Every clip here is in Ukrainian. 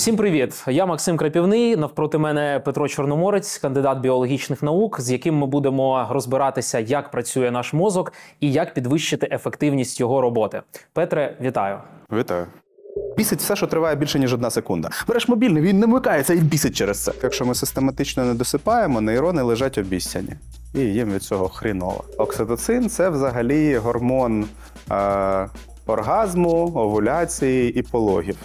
Всім привіт! Я Максим Крапівний, навпроти мене Петро Чорноморець, кандидат біологічних наук, з яким ми будемо розбиратися, як працює наш мозок і як підвищити ефективність його роботи. Петре, вітаю! Вітаю! Бісить все, що триває більше, ніж 1 секунда. Береш мобільний, він не вмикається і бісить через це. Якщо ми систематично не досипаємо, нейрони лежать обіссяні. І їм від цього хріново. Окситоцин – це взагалі гормон оргазму, овуляції і пологів.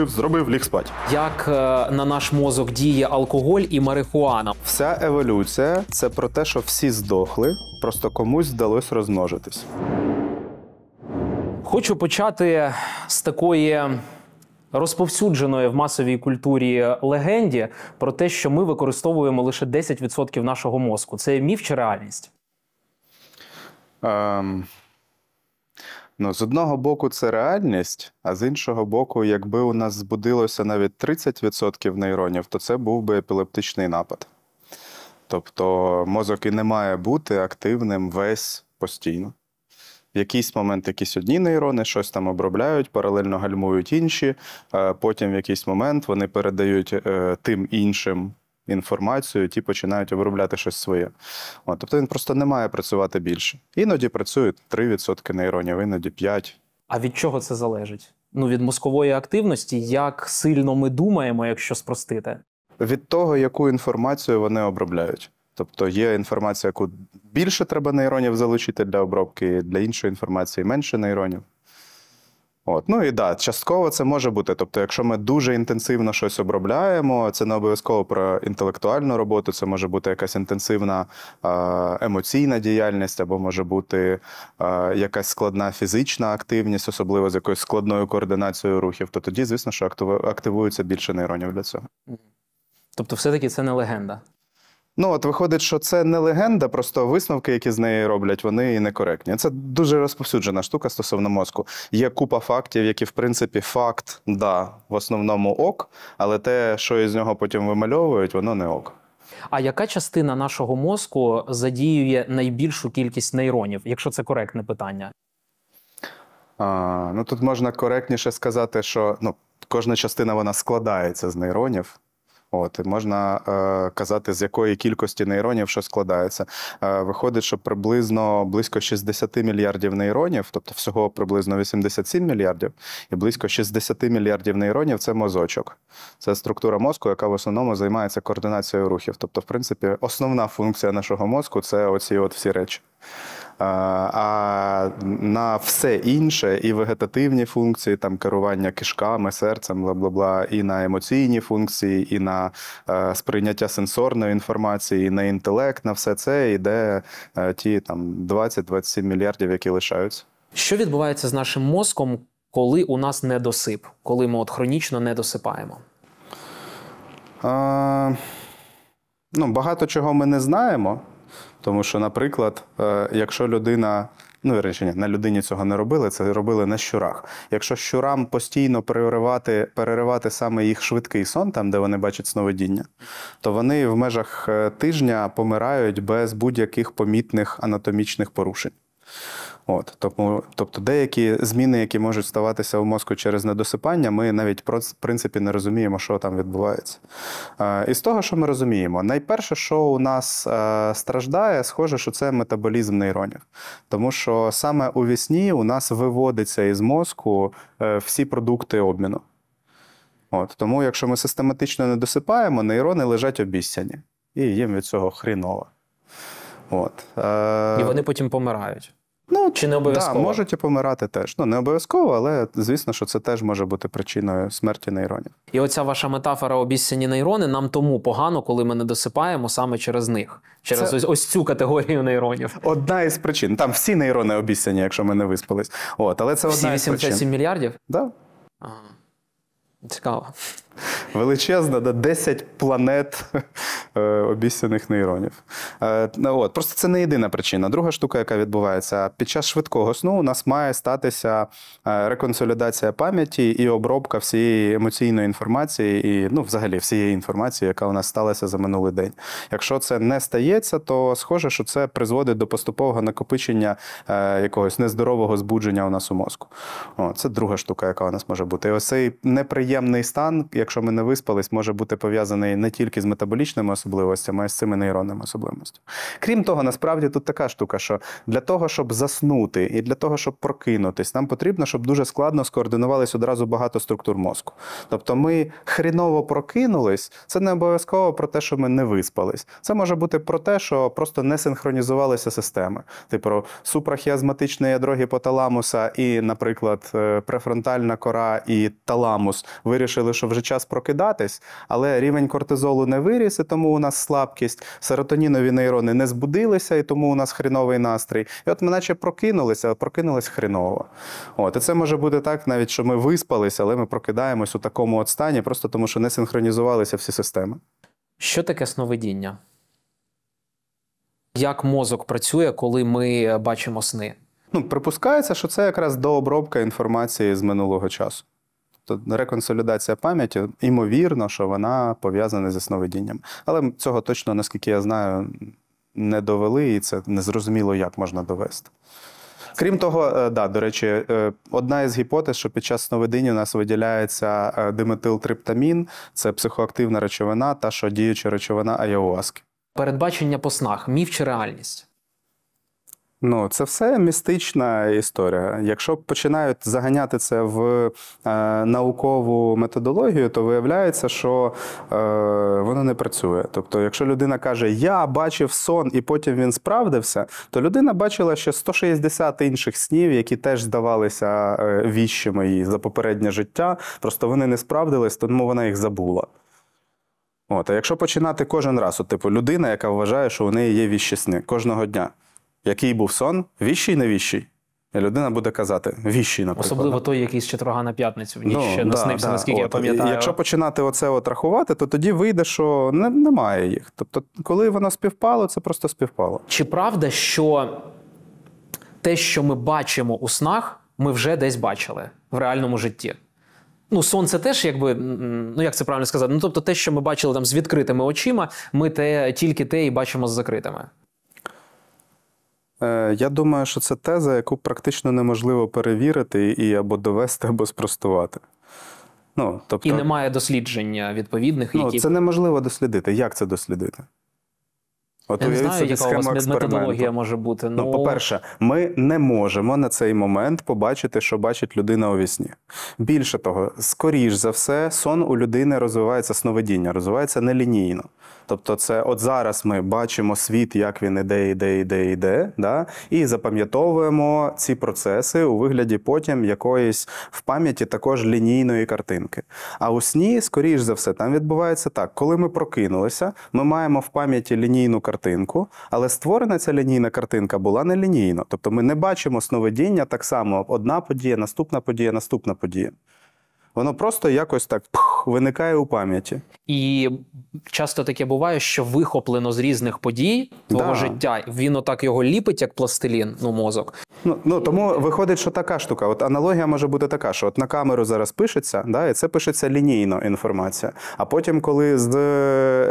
Зробив, ліг спать. Як на наш мозок діє алкоголь і марихуана? Вся еволюція – це про те, що всі здохли, просто комусь вдалося розмножитись. Хочу почати з такої розповсюдженої в масовій культурі легенді про те, що ми використовуємо лише 10% нашого мозку. Це міф чи реальність? Ну, з одного боку, це реальність, а з іншого боку, якби у нас збудилося навіть 30% нейронів, то це був би епілептичний напад. Тобто мозок і не має бути активним весь постійно. В якийсь момент якісь одні нейрони щось там обробляють, паралельно гальмують інші, потім в якийсь момент вони передають тим іншим інформацію, ті починають обробляти щось своє. Тобто він просто не має працювати більше. Іноді працюють 3% нейронів, іноді 5%. А від чого це залежить? Ну, від мозкової активності, як сильно ми думаємо, якщо спростити? Від того, яку інформацію вони обробляють. Тобто є інформація, яку більше треба нейронів залучити для обробки, для іншої інформації менше нейронів. Ну і так, частково це може бути. Тобто якщо ми дуже інтенсивно щось обробляємо, це не обов'язково про інтелектуальну роботу, це може бути якась інтенсивна емоційна діяльність, або може бути якась складна фізична активність, особливо з якоюсь складною координацією рухів, то тоді, звісно, що активується більше нейронів для цього. Тобто все-таки це не легенда? Ну, от виходить, що це не легенда, просто висновки, які з неї роблять, вони і некоректні. Це дуже розповсюджена штука стосовно мозку. Є купа фактів, які, в принципі, факт, да, в основному ок, але те, що із нього потім вимальовують, воно не ок. А яка частина нашого мозку задіює найбільшу кількість нейронів, якщо це коректне питання? Ну, тут можна коректніше сказати, що кожна частина, вона складається з нейронів. Можна казати, з якої кількості нейронів що складається. Виходить, що приблизно близько 60 мільярдів нейронів, тобто всього приблизно 87 мільярдів, і близько 60 мільярдів нейронів – це мозочок. Це структура мозку, яка в основному займається координацією рухів. Тобто, в принципі, основна функція нашого мозку – це оці всі речі. А на все інше, і вегетативні функції, там керування кишками, серцем, бла-бла-бла, і на емоційні функції, і на сприйняття сенсорної інформації, і на інтелект, на все це йде ті 20-27 мільярдів, які лишаються. Що відбувається з нашим мозком, коли у нас недосип? Коли ми хронічно не досипаємо? Багато чого ми не знаємо. Тому що, наприклад, якщо людина, на людині цього не робили, це робили на щурах. Якщо щурам постійно переривати саме їх швидкий сон, там, де вони бачать сновидіння, то вони в межах тижня помирають без будь-яких помітних анатомічних порушень. Тобто деякі зміни, які можуть ставатися в мозку через недосипання, ми навіть, в принципі, не розуміємо, що там відбувається. І з того, що ми розуміємо, найперше, що у нас страждає, схоже, що це метаболізм нейронів. Тому що саме у вісні у нас виводиться із мозку всі продукти обміну. Тому, якщо ми систематично недосипаємо, нейрони лежать обіссяні. І їм від цього хріново. І вони потім помирають. Чи не обов'язково? Так, можуть і помирати теж. Не обов'язково, але, звісно, що це теж може бути причиною смерті нейронів. І оця ваша метафора «обіссяні нейрони» нам тому погано, коли ми не досипаємо саме через них. Через ось цю категорію нейронів. Одна із причин. Там всі нейрони обіссяні, якщо ми не виспались. Але це одна із причин. Всі 87 мільярдів? Так. Цікаво. величезна, 10 планет обіцяних нейронів. Просто це не єдина причина. Друга штука, яка відбувається, під час швидкого сну у нас має статися реконсолідація пам'яті і обробка всієї емоційної інформації і, взагалі, всієї інформації, яка у нас сталася за минулий день. Якщо це не стається, то схоже, що це призводить до поступового накопичення якогось нездорового збудження у нас у мозку. Це друга штука, яка у нас може бути. І ось цей неприємний стан, якщо ми не виспались, може бути пов'язаний не тільки з метаболічними особливостями, а й з цими нейронними особливостями. Крім того, насправді тут така штука, що для того, щоб заснути і для того, щоб прокинутись, нам потрібно, щоб дуже складно скоординувались одразу багато структур мозку. Тобто ми хріново прокинулись, це не обов'язково про те, що ми не виспались. Це може бути про те, що просто не синхронізувалися системи. Типу супрахіазматичне ядро гіпоталамуса і, наприклад, префронтальна кора і таламус вирішили, що вже час прокидатись, але рівень кортизолу не виріс, і тому у нас слабкість, серотонінові нейрони не збудилися, і тому у нас хріновий настрій. І от ми наче прокинулися, але прокинулись хріново. І це може бути так навіть, що ми виспалися, але ми прокидаємось у такому от стані, просто тому що не синхронізувалися всі системи. Що таке сновидіння? Як мозок працює, коли ми бачимо сни? Припускається, що це якраз дообробка інформації з минулого часу. Реконсолідація пам'яті, ймовірно, що вона пов'язана зі сновидінням. Але цього точно, наскільки я знаю, не довели, і це незрозуміло, як можна довести. Крім того, до речі, одна із гіпотез, що під час сновидінь у нас виділяється диметилтриптамін, це психоактивна речовина, та що діюча речовина айауаски. Передбачення по снах – міф чи реальність? Це все містична історія. Якщо починають заганяти це в наукову методологію, то виявляється, що воно не працює. Тобто, якщо людина каже, я бачив сон і потім він справдився, то людина бачила ще 160 інших снів, які теж здавалися віщими їй за попереднє життя, просто вони не справдились, тому вона їх забула. А якщо починати кожен раз, людина, яка вважає, що у неї є віщі сни, кожного дня, який був сон, віщий, невіщий? І людина буде казати, віщий, наприклад. Особливо той, який з четверга на п'ятницю в ніч наснився, наскільки я пам'ятаю. Якщо починати оце рахувати, то тоді вийде, що немає їх. Тобто, коли воно співпало, це просто співпало. Чи правда, що те, що ми бачимо у снах, ми вже десь бачили в реальному житті? Сон – це теж, як це правильно сказати, тобто те, що ми бачили з відкритими очима, ми тільки те і бачимо з закритими. Я думаю, що це теза, яку практично неможливо перевірити і або довести, або спростувати. І немає дослідження відповідних, які… Це неможливо дослідити. Як це дослідити? Я не знаю, яка у вас методологія може бути. По-перше, ми не можемо на цей момент побачити, що бачить людина у вісні. Більше того, скоріш за все, сон у людини розвивається, сновидіння розвивається нелінійно. Тобто це от зараз ми бачимо світ, як він іде, і запам'ятовуємо ці процеси у вигляді потім якоїсь в пам'яті також лінійної картинки. А у сні, скоріш за все, там відбувається так. Коли ми прокинулися, ми маємо в пам'яті лінійну картинку, але створена ця лінійна картинка була нелінійно. Тобто ми не бачимо сновидіння так само. Одна подія, наступна подія, наступна подія. Воно просто якось так виникає у пам'яті. І часто таке буває, що вихоплено з різних подій твого життя. Він отак його ліпить, як пластилін, мозок. Тому виходить, що така штука. От аналогія може бути така, що на камеру зараз пишеться, і це пишеться лінійно інформація. А потім, коли з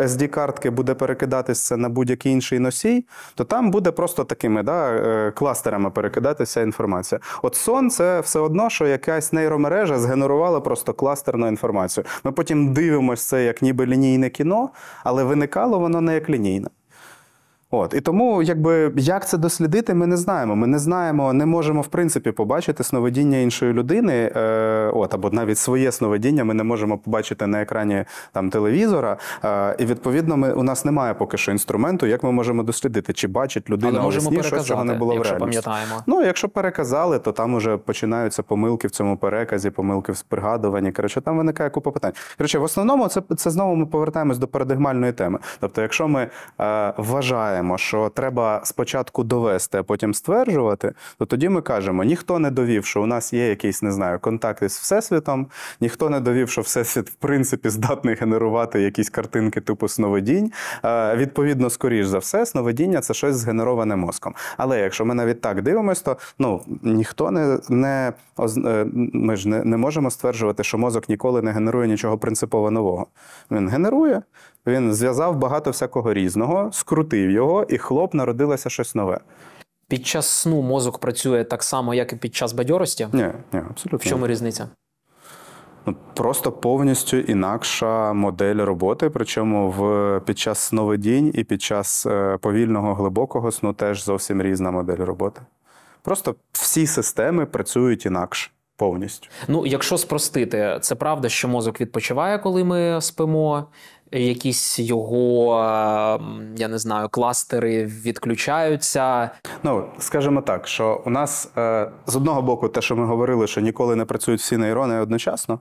SD-картки буде перекидатися на будь-який інший носій, то там буде просто такими кластерами перекидатися інформація. От сон – це все одно, що якась нейромережа згенерувала просто кластерну інформацію. Ми потім дивимося це як ніби лінійне кіно, але виникало воно не як лінійне. І тому, як це дослідити, ми не знаємо. Ми не знаємо, не можемо, в принципі, побачити сновидіння іншої людини, або навіть своє сновидіння ми не можемо побачити на екрані телевізора, і, відповідно, у нас немає поки що інструменту, як ми можемо дослідити, чи бачить людина у сні щось, чого не було в реальності. Якщо переказали, то там вже починаються помилки в цьому переказі, помилки в спригадуванні, там виникає купа питань. В основному, це знову ми повертаємось до парадигмальної теми. Тобто, якщо ми вважаємо, знаємо, що треба спочатку довести, а потім стверджувати, то тоді ми кажемо, ніхто не довів, що у нас є якийсь, не знаю, контакт із Всесвітом, ніхто не довів, що Всесвіт, в принципі, здатний генерувати якісь картинки типу сновидінь. Відповідно, скоріш за все, сновидіння – це щось згенероване мозком. Але якщо ми навіть так дивимось, то ну, ніхто ми ж не можемо стверджувати, що мозок ніколи не генерує нічого принципово нового. Він генерує. Він зв'язав багато всякого різного, скрутив його, і хлоп, народилося щось нове. Під час сну мозок працює так само, як і під час бадьорості? Ні, абсолютно. В чому різниця? Ну, просто повністю інакша модель роботи, причому під час сновидінь і під час повільного глибокого сну теж зовсім різна модель роботи. Просто всі системи працюють інакше. Повністю. Ну, якщо спростити, це правда, що мозок відпочиває, коли ми спимо? Якісь його, я не знаю, кластери відключаються? Ну, скажімо так, що у нас, з одного боку, те, що ми говорили, що ніколи не працюють всі нейрони одночасно,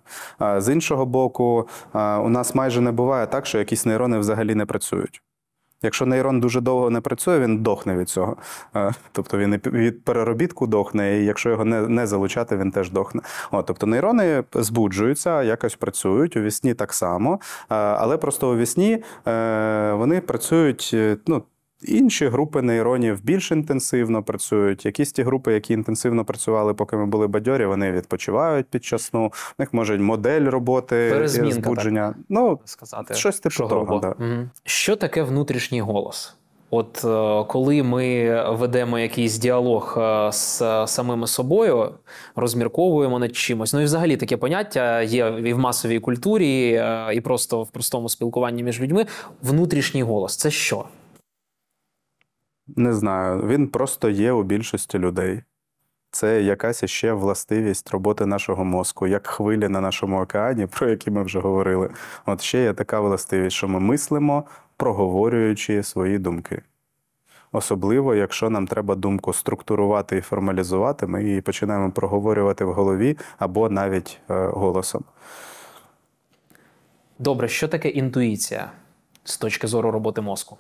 з іншого боку, у нас майже не буває так, що якісь нейрони взагалі не працюють. Якщо нейрон дуже довго не працює, він дохне від цього. Тобто він від переробітку дохне, і якщо його не залучати, він теж дохне. Тобто нейрони збуджуються, якось працюють, у вісні так само, але просто у вісні вони працюють, ну, інші групи нейронів більш інтенсивно працюють. Якісь ті групи, які інтенсивно працювали, поки ми були бадьорі, вони відпочивають під час сну. У них може модель роботи, збудження. Так, ну, сказати, щось типу того. Да. Угу. Що таке внутрішній голос? От коли ми ведемо якийсь діалог з самими собою, розмірковуємо над чимось. Ну і взагалі таке поняття є і в масовій культурі, і просто в простому спілкуванні між людьми. Внутрішній голос – це що? Не знаю. Він просто є у більшості людей. Це якась ще властивість роботи нашого мозку, як хвилі на нашому океані, про які ми вже говорили. От ще є така властивість, що ми мислимо, проговорюючи свої думки. Особливо, якщо нам треба думку структурувати і формалізувати, ми її починаємо проговорювати в голові або навіть голосом. Добре, що таке інтуїція з точки зору роботи мозку?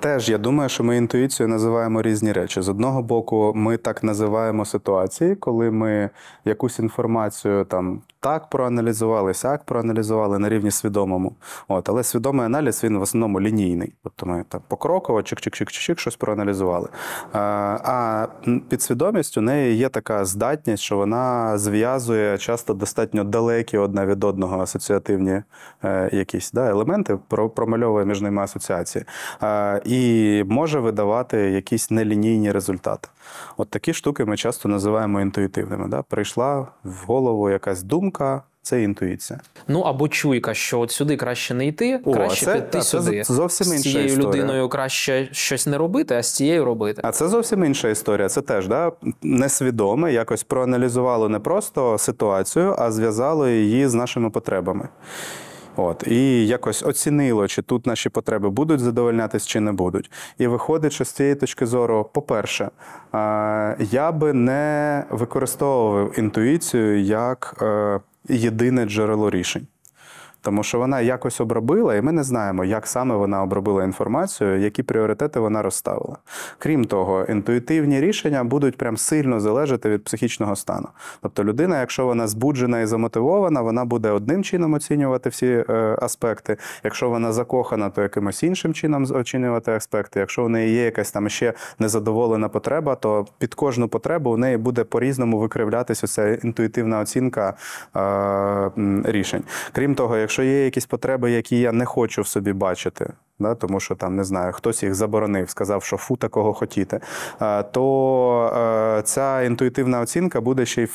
Теж, я думаю, що ми інтуїцію називаємо різні речі. З одного боку, ми так називаємо ситуації, коли ми якусь інформацію там так проаналізували, сяк проаналізували на рівні свідомому. Але свідомий аналіз, він в основному лінійний. Тобто ми там покроково, чик-чик-чик-чик, щось проаналізували. А підсвідомість, у неї є така здатність, що вона зв'язує часто достатньо далекі одна від одного асоціативні якісь елементи, промальовує між ними асоціації. І може видавати якісь нелінійні результати. От такі штуки ми часто називаємо інтуїтивними. Да? Прийшла в голову якась думка, це інтуїція. Ну або чуйка, що от сюди краще не йти, краще піти сюди. Це зовсім інша історія. З цією людиною краще щось не робити, а з цією робити. А це зовсім інша історія. Це теж несвідоме, якось проаналізувало не просто ситуацію, а зв'язало її з нашими потребами. І якось оцінило, чи тут наші потреби будуть задовольнятись, чи не будуть. І виходить, що з цієї точки зору, по-перше, я би не використовував інтуїцію як єдине джерело рішень. Тому що вона якось обробила, і ми не знаємо, як саме вона обробила інформацію, які пріоритети вона розставила. Крім того, інтуїтивні рішення будуть прям сильно залежати від психічного стану. Тобто людина, якщо вона збуджена і замотивована, вона буде одним чином оцінювати всі аспекти. Якщо вона закохана, то якимось іншим чином оцінювати аспекти. Якщо в неї є якась там ще незадоволена потреба, то під кожну потребу у неї буде по-різному викривлятися ця інтуїтивна оцінка рішень. Крім того, якщо є якісь потреби, які я не хочу в собі бачити, тому що там, не знаю, хтось їх заборонив, сказав, що фу, такого хотіти, то ця інтуїтивна оцінка буде ще й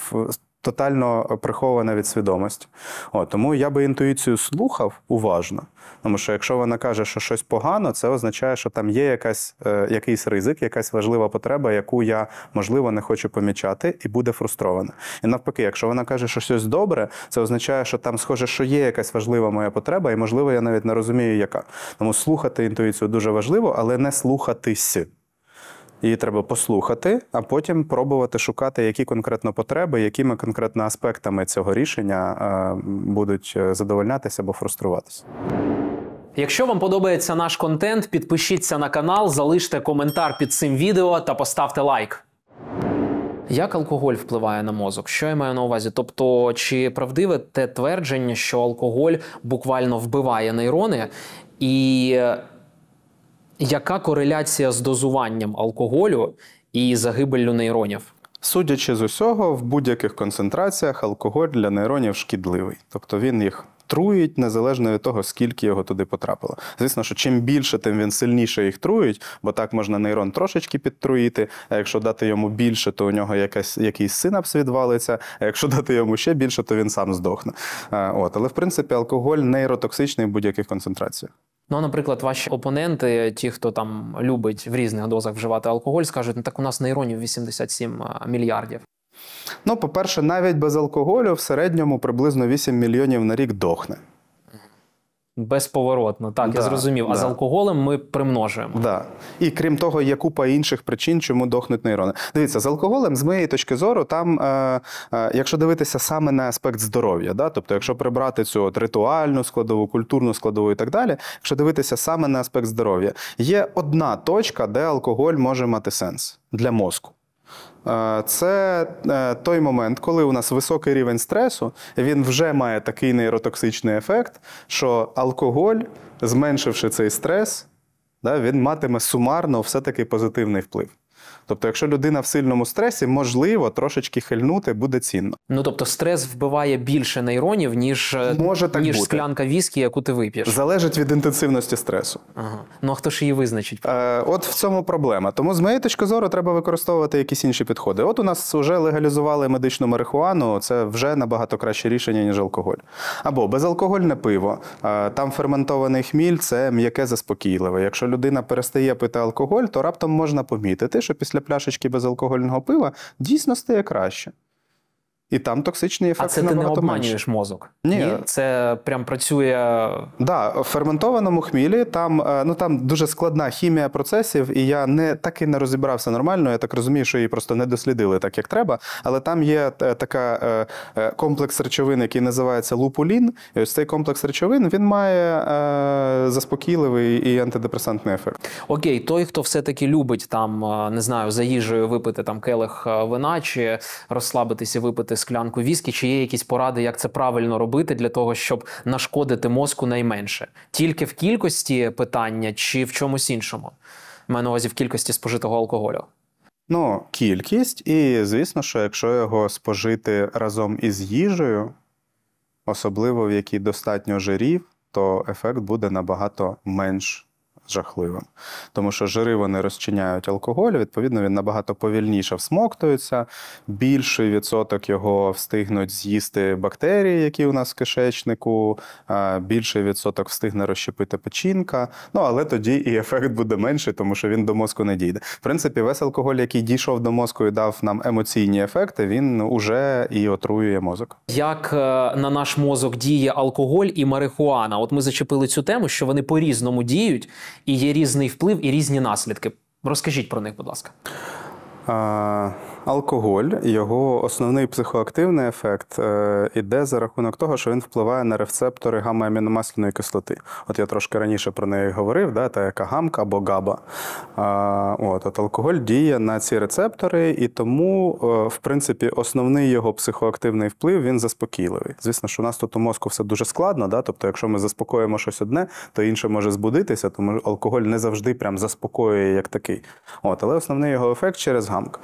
тотально прихована від свідомості. Тому я би інтуїцію слухав уважно, тому що якщо вона каже, що щось погано, це означає, що там є якийсь ризик, якась важлива потреба, яку я, можливо, не хочу помічати і буде фрустрована. І навпаки, якщо вона каже, що щось добре, це означає, що там, схоже, що є якась важлива моя потреба і, можливо, я навіть не розумію, яка. Тому слухати інтуїцію дуже важливо, але не слухатись. Її треба послухати, а потім пробувати шукати, які конкретно потреби, якими конкретно аспектами цього рішення будуть задовольнятися або фруструватися. Якщо вам подобається наш контент, підпишіться на канал, залиште коментар під цим відео та поставте лайк. Як алкоголь впливає на мозок? Що я маю на увазі? Тобто, чи правдиве те твердження, що алкоголь буквально вбиває нейрони? І яка кореляція з дозуванням алкоголю і загибеллю нейронів? Судячи з усього, в будь-яких концентраціях алкоголь для нейронів шкідливий. Тобто він їх труїть, незалежно від того, скільки його туди потрапило. Звісно, що чим більше, тим він сильніше їх труїть, бо так можна нейрон трошечки підтруїти, а якщо дати йому більше, то у нього якийсь синапс відвалиться, а якщо дати йому ще більше, то він сам здохне. Але, в принципі, алкоголь нейротоксичний в будь-яких концентраціях. Ну, наприклад, ваші опоненти, ті, хто там любить в різних дозах вживати алкоголь, скажуть, ну так у нас нейронів 87 мільярдів. Ну, по-перше, навіть без алкоголю в середньому приблизно 8 мільйонів на рік дохне. Безповоротно, так, я зрозумів. А з алкоголем ми примножуємо. Так. І крім того, є купа інших причин, чому дохнуть нейрони. Дивіться, з алкоголем, з моєї точки зору, там, якщо дивитися саме на аспект здоров'я, тобто якщо прибрати цю ритуальну складову, культурну складову і так далі, якщо дивитися саме на аспект здоров'я, є одна точка, де алкоголь може мати сенс для мозку. Це той момент, коли у нас високий рівень стресу, він вже має такий нейротоксичний ефект, що алкоголь, зменшивши цей стрес, він матиме сумарно все-таки позитивний вплив. Тобто, якщо людина в сильному стресі, можливо, трошечки хильнути буде цінно. Ну, тобто, стрес вбиває більше нейронів, ніж склянка віскі, яку ти вип'єш. Залежить від інтенсивності стресу. Ага. Ну, а хто ж її визначить? От в цьому проблема. Тому, з моєї точки зору, треба використовувати якісь інші підходи. От у нас вже легалізували медичну марихуану, це вже набагато краще рішення, ніж алкоголь. Або безалкогольне пиво. Там ферментований хміль – це м'яке заспокійливе. Якщо людина перестає пити алкоголь, то раптом можна помітити, що після пляшечки безалкогольного пива дійсно стає краще. І там токсичний ефект набагато менше. А це ти не обманюєш мозок? Ні. Це прям працює... Так, в ферментованому хмілі там дуже складна хімія процесів, і я так і не розібрався нормально, я так розумію, що її просто не дослідили так, як треба, але там є така комплекс речовин, який називається лупулін, і ось цей комплекс речовин, він має заспокійливий і антидепресантний ефект. Окей, той, хто все-таки любить там, не знаю, за їжею випити там келих вина, чи розслабитися і випити склянку віскі, чи є якісь поради, як це правильно робити для того, щоб нашкодити мозку найменше? Тільки в кількості питання чи в чомусь іншому? Маю на увазі в кількості спожитого алкоголю. Ну, кількість і, звісно, що якщо його спожити разом із їжею, особливо в якій достатньо жирів, то ефект буде набагато менш жахливим. Тому що жири, вони розчиняють алкоголь, відповідно, він набагато повільніше всмоктується, більший відсоток його встигнуть з'їсти бактерії, які у нас в кишечнику, більший відсоток встигне розщепити печінка, але тоді і ефект буде менший, тому що він до мозку не дійде. В принципі, весь алкоголь, який дійшов до мозку і дав нам емоційні ефекти, він уже і отруює мозок. Як на наш мозок діє алкоголь і марихуана? От ми зачепили цю тему, що вони по-різному діють, і є різний вплив і різні наслідки. Розкажіть про них, будь ласка. Алкоголь, його основний психоактивний ефект іде за рахунок того, що він впливає на рецептори гамма-аміномасляної кислоти. От я трошки раніше про неї говорив, та яка гамка або габа. От алкоголь діє на ці рецептори, і тому, в принципі, основний його психоактивний вплив, він заспокійливий. Звісно, що у нас тут у мозку все дуже складно, тобто якщо ми заспокоїмо щось одне, то інше може збудитися, тому алкоголь не завжди прям заспокоює як такий. Але основний його ефект через гамку.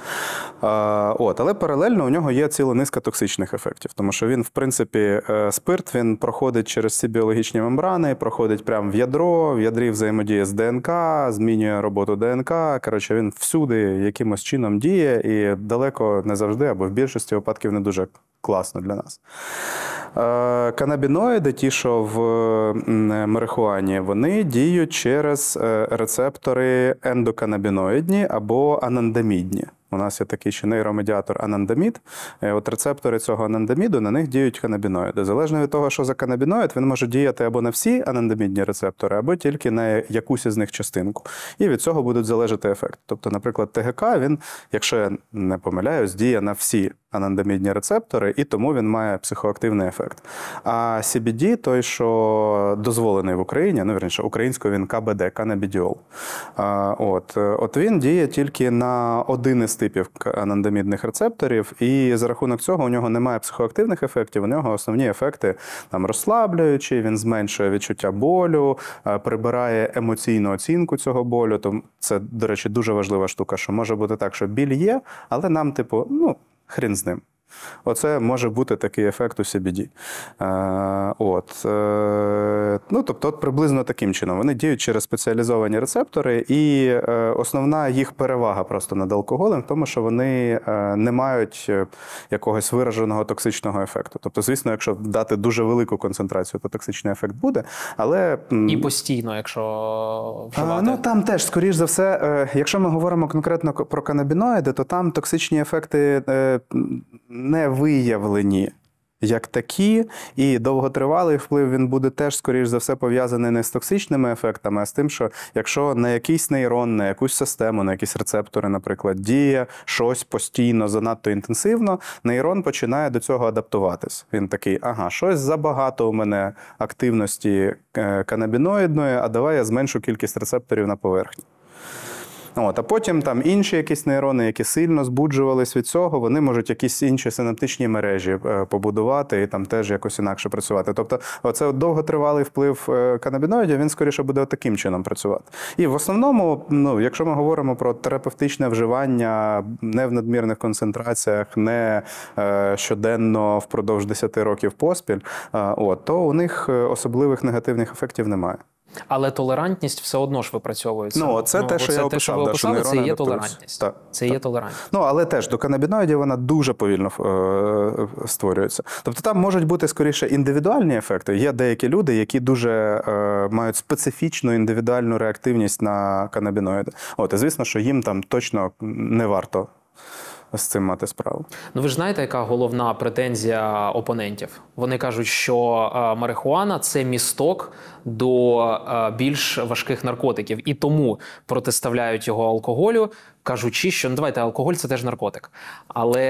Але паралельно у нього є ціла низка токсичних ефектів, тому що він, в принципі, спирт, він проходить через ці біологічні мембрани, проходить прямо в ядро, в ядрі взаємодіє з ДНК, змінює роботу ДНК, коротше, він всюди якимось чином діє і далеко не завжди, або в більшості випадків не дуже класно для нас. Канабіноїди, ті, що в марихуані, вони діють через рецептори ендоканабіноїдні або анандамідні. У нас є такий ще нейромедіатор анандамід. От рецептори цього анандаміду, на них діють канабіноїди. Залежно від того, що за канабіноїд, він може діяти або на всі анандамідні рецептори, або тільки на якусь із них частинку. І від цього будуть залежати ефекти. Тобто, наприклад, ТГК, він, якщо я не помиляюсь, діє на всі анандамідні рецептори, і тому він має психоактивний ефект. А CBD, той, що дозволений в Україні, ну, вірніше, українською він КБД, канабідіол. От він діє тільки на один із типів анандамідних рецепторів, і за рахунок цього у нього немає психоактивних ефектів, у нього основні ефекти там розслаблюючі, він зменшує відчуття болю, прибирає емоційну оцінку цього болю. Тому це, до речі, дуже важлива штука, що може бути так, що біль є, але нам, типу, ну, хрін з ним. Оце може бути такий ефект у CBD. Ну, тобто, приблизно таким чином. Вони діють через спеціалізовані рецептори, і основна їх перевага просто над алкоголем в тому, що вони не мають якогось вираженого токсичного ефекту. Тобто, звісно, якщо дати дуже велику концентрацію, то токсичний ефект буде, але... І постійно, якщо вживати. Ну, там теж, скоріш за все, якщо ми говоримо конкретно про канабіноїди, то там токсичні ефекти не виявлені як такі, і довготривалий вплив він буде теж, скоріш за все, пов'язаний не з токсичними ефектами, а з тим, що якщо на якийсь нейрон, на якусь систему, на якісь рецептори, наприклад, діє щось постійно, занадто інтенсивно, нейрон починає до цього адаптуватись. Він такий, ага, щось забагато у мене активності канабіноїдної, а давай я зменшу кількість рецепторів на поверхні. А потім там інші якісь нейрони, які сильно збуджувались від цього, вони можуть якісь інші синаптичні мережі побудувати і там теж якось інакше працювати. Тобто оце довготривалий вплив канабіноїдів, він скоріше буде таким чином працювати. І в основному, ну, якщо ми говоримо про терапевтичне вживання не в надмірних концентраціях, не щоденно впродовж 10 років поспіль, то у них особливих негативних ефектів немає. Але толерантність все одно ж випрацьовується. Ну, це те, що я описав, що нейрони адаптуються. Це є толерантність. Це є толерантність. Ну, але теж до канабіноїдів вона дуже повільно створюється. Тобто там можуть бути, скоріше, індивідуальні ефекти. Є деякі люди, які дуже мають специфічну індивідуальну реактивність на канабіноїди. І звісно, що їм там точно не варто з цим мати справу. Ну, ви ж знаєте, яка головна претензія опонентів? Вони кажуть, що марихуана – це місток до більш важких наркотиків. І тому протиставляють його алкоголю, кажучи, що, ну, давайте, алкоголь – це теж наркотик. Але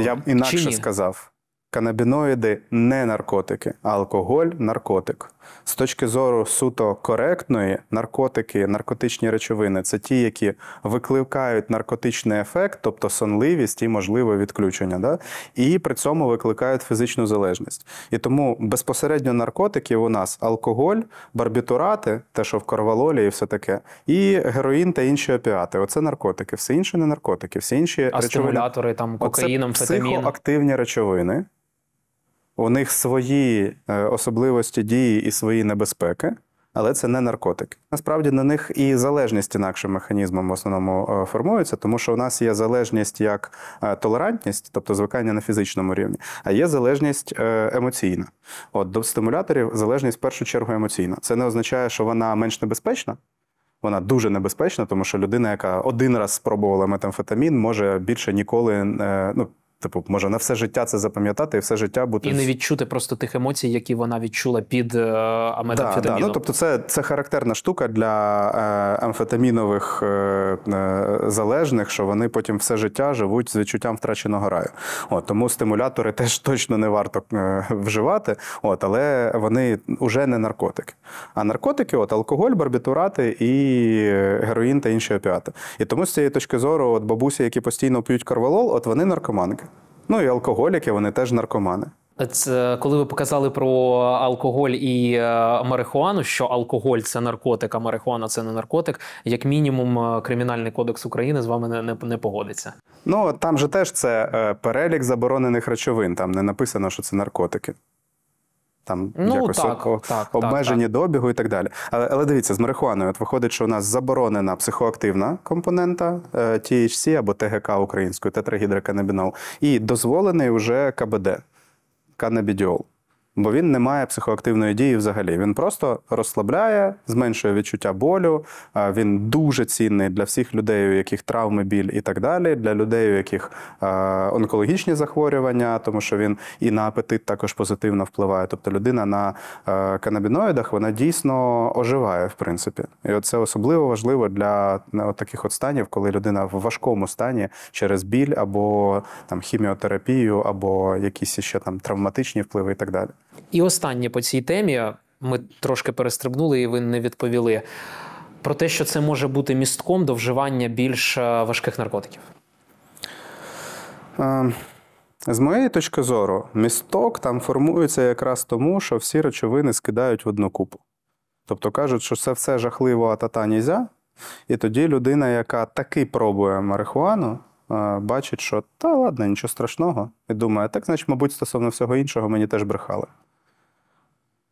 я б інакше сказав. Канабіноїди – не наркотики, а алкоголь – наркотик. З точки зору суто коректної, наркотики, наркотичні речовини – це ті, які викликають наркотичний ефект, тобто сонливість і можливе відключення, і при цьому викликають фізичну залежність. І тому безпосередньо наркотиків у нас алкоголь, барбітурати, те, що в корвалолі і все таке, і героїн та інші опіати. Оце наркотики, все інше не наркотики, всі інші речовини. А стимулятори, там, кокаїн, амфетамін. Оце психоактивні речовини. У них свої особливості дії і свої небезпеки, але це не наркотики. Насправді на них і залежність інакшим механізмом в основному формується, тому що у нас є залежність як толерантність, тобто звикання на фізичному рівні, а є залежність емоційна. До стимуляторів залежність в першу чергу емоційна. Це не означає, що вона менш небезпечна. Вона дуже небезпечна, тому що людина, яка один раз спробувала метамфетамін, може більше ніколи... Типу, може на все життя це запам'ятати і все життя бути... І не відчути просто тих емоцій, які вона відчула під метамфетаміном. Так, тобто це характерна штука для амфетамінових залежних, що вони потім все життя живуть з відчуттям втраченого раю. Тому стимулятори теж точно не варто вживати, але вони вже не наркотики. А наркотики – алкоголь, барбітурати і героїн та інші опіати. І тому з цієї точки зору бабусі, які постійно п'ють корвалол, вони наркоманки. Ну і алкоголіки, вони теж наркомани. Коли ви показали про алкоголь і марихуану, що алкоголь – це наркотик, а марихуана – це не наркотик, як мінімум Кримінальний кодекс України з вами не погодиться. Ну, там же теж це перелік заборонених речовин, там не написано, що це наркотики. Там якось обмежені до обігу і так далі. Але дивіться, з марихуаною виходить, що у нас заборонена психоактивна компонента THC або ТГК українською, тетрагідроканабінол, і дозволений вже КБД, канабідіол. бо він не має психоактивної дії взагалі. Він просто розслабляє, зменшує відчуття болю, він дуже цінний для всіх людей, у яких травми, біль і так далі, для людей, у яких онкологічні захворювання, тому що він і на апетит також позитивно впливає. Тобто людина на канабіноїдах, вона дійсно оживає, в принципі. І це особливо важливо для таких от станів, коли людина в важкому стані через біль або там, хіміотерапію, або якісь ще там травматичні впливи і так далі. І останнє по цій темі, ми трошки перестрибнули і ви не відповіли, про те, що це може бути містком до вживання більш важких наркотиків. З моєї точки зору, місток там формується якраз тому, що всі речовини скидають в одну купу. Тобто кажуть, що це все жахливо, а та нізя, і тоді людина, яка таки пробує марихуану, бачить, що та ладно, нічого страшного, і думає, так значить, мабуть, стосовно всього іншого мені теж брехали.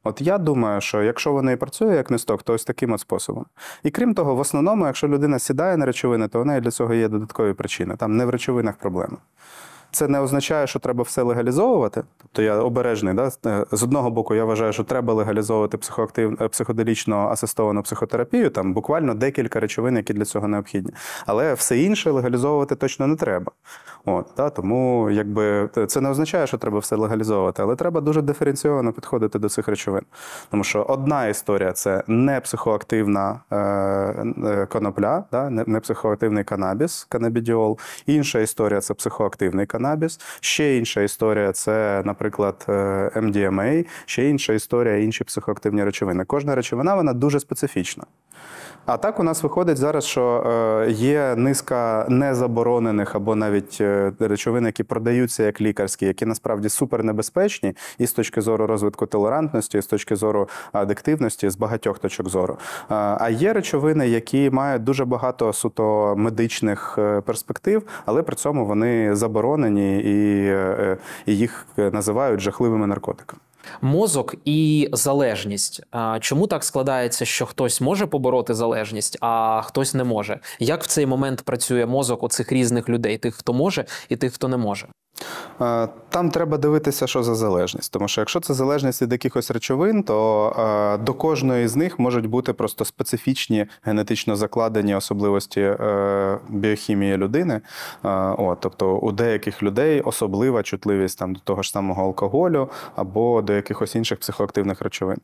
От я думаю, що якщо воно і працює як місток, то ось таким от способом. І крім того, в основному, якщо людина сідає на речовини, то в неї для цього є додаткові причини, там не в речовинах проблема. Це не означає, що треба все легалізовувати. Тобто я обережний. Да? З одного боку, я вважаю, що треба легалізовувати психоделічно асистовану психотерапію, там буквально декілька речовин, які для цього необхідні. Але все інше легалізовувати точно не треба. От, да? Тому якби, це не означає, що треба все легалізовувати, але треба дуже диференційовано підходити до цих речовин. Тому що одна історія – це не психоактивна конопля, да? не психоактивний канабіс, канабідіол. Інша історія – це психоактивний канабіс. Ще інша історія – це, наприклад, MDMA, ще інша історія – інші психоактивні речовини. Кожна речовина, вона дуже специфічна. А так у нас виходить зараз, що є низка незаборонених або навіть речовин, які продаються як лікарські, які насправді супернебезпечні і з точки зору розвитку толерантності, і з точки зору адиктивності, з багатьох точок зору. А є речовини, які мають дуже багато суто медичних перспектив, але при цьому вони заборонені і їх називають жахливими наркотиками. Мозок і залежність. Чому так складається, що хтось може побороти залежність, а хтось не може? Як в цей момент працює мозок у цих різних людей? Тих, хто може, і тих, хто не може? Там треба дивитися, що за залежність. Тому що якщо це залежність від якихось речовин, то до кожної з них можуть бути просто специфічні генетично закладені особливості біохімії людини. Тобто у деяких людей особлива чутливість там, до того ж самого алкоголю або до якихось інших психоактивних речовин.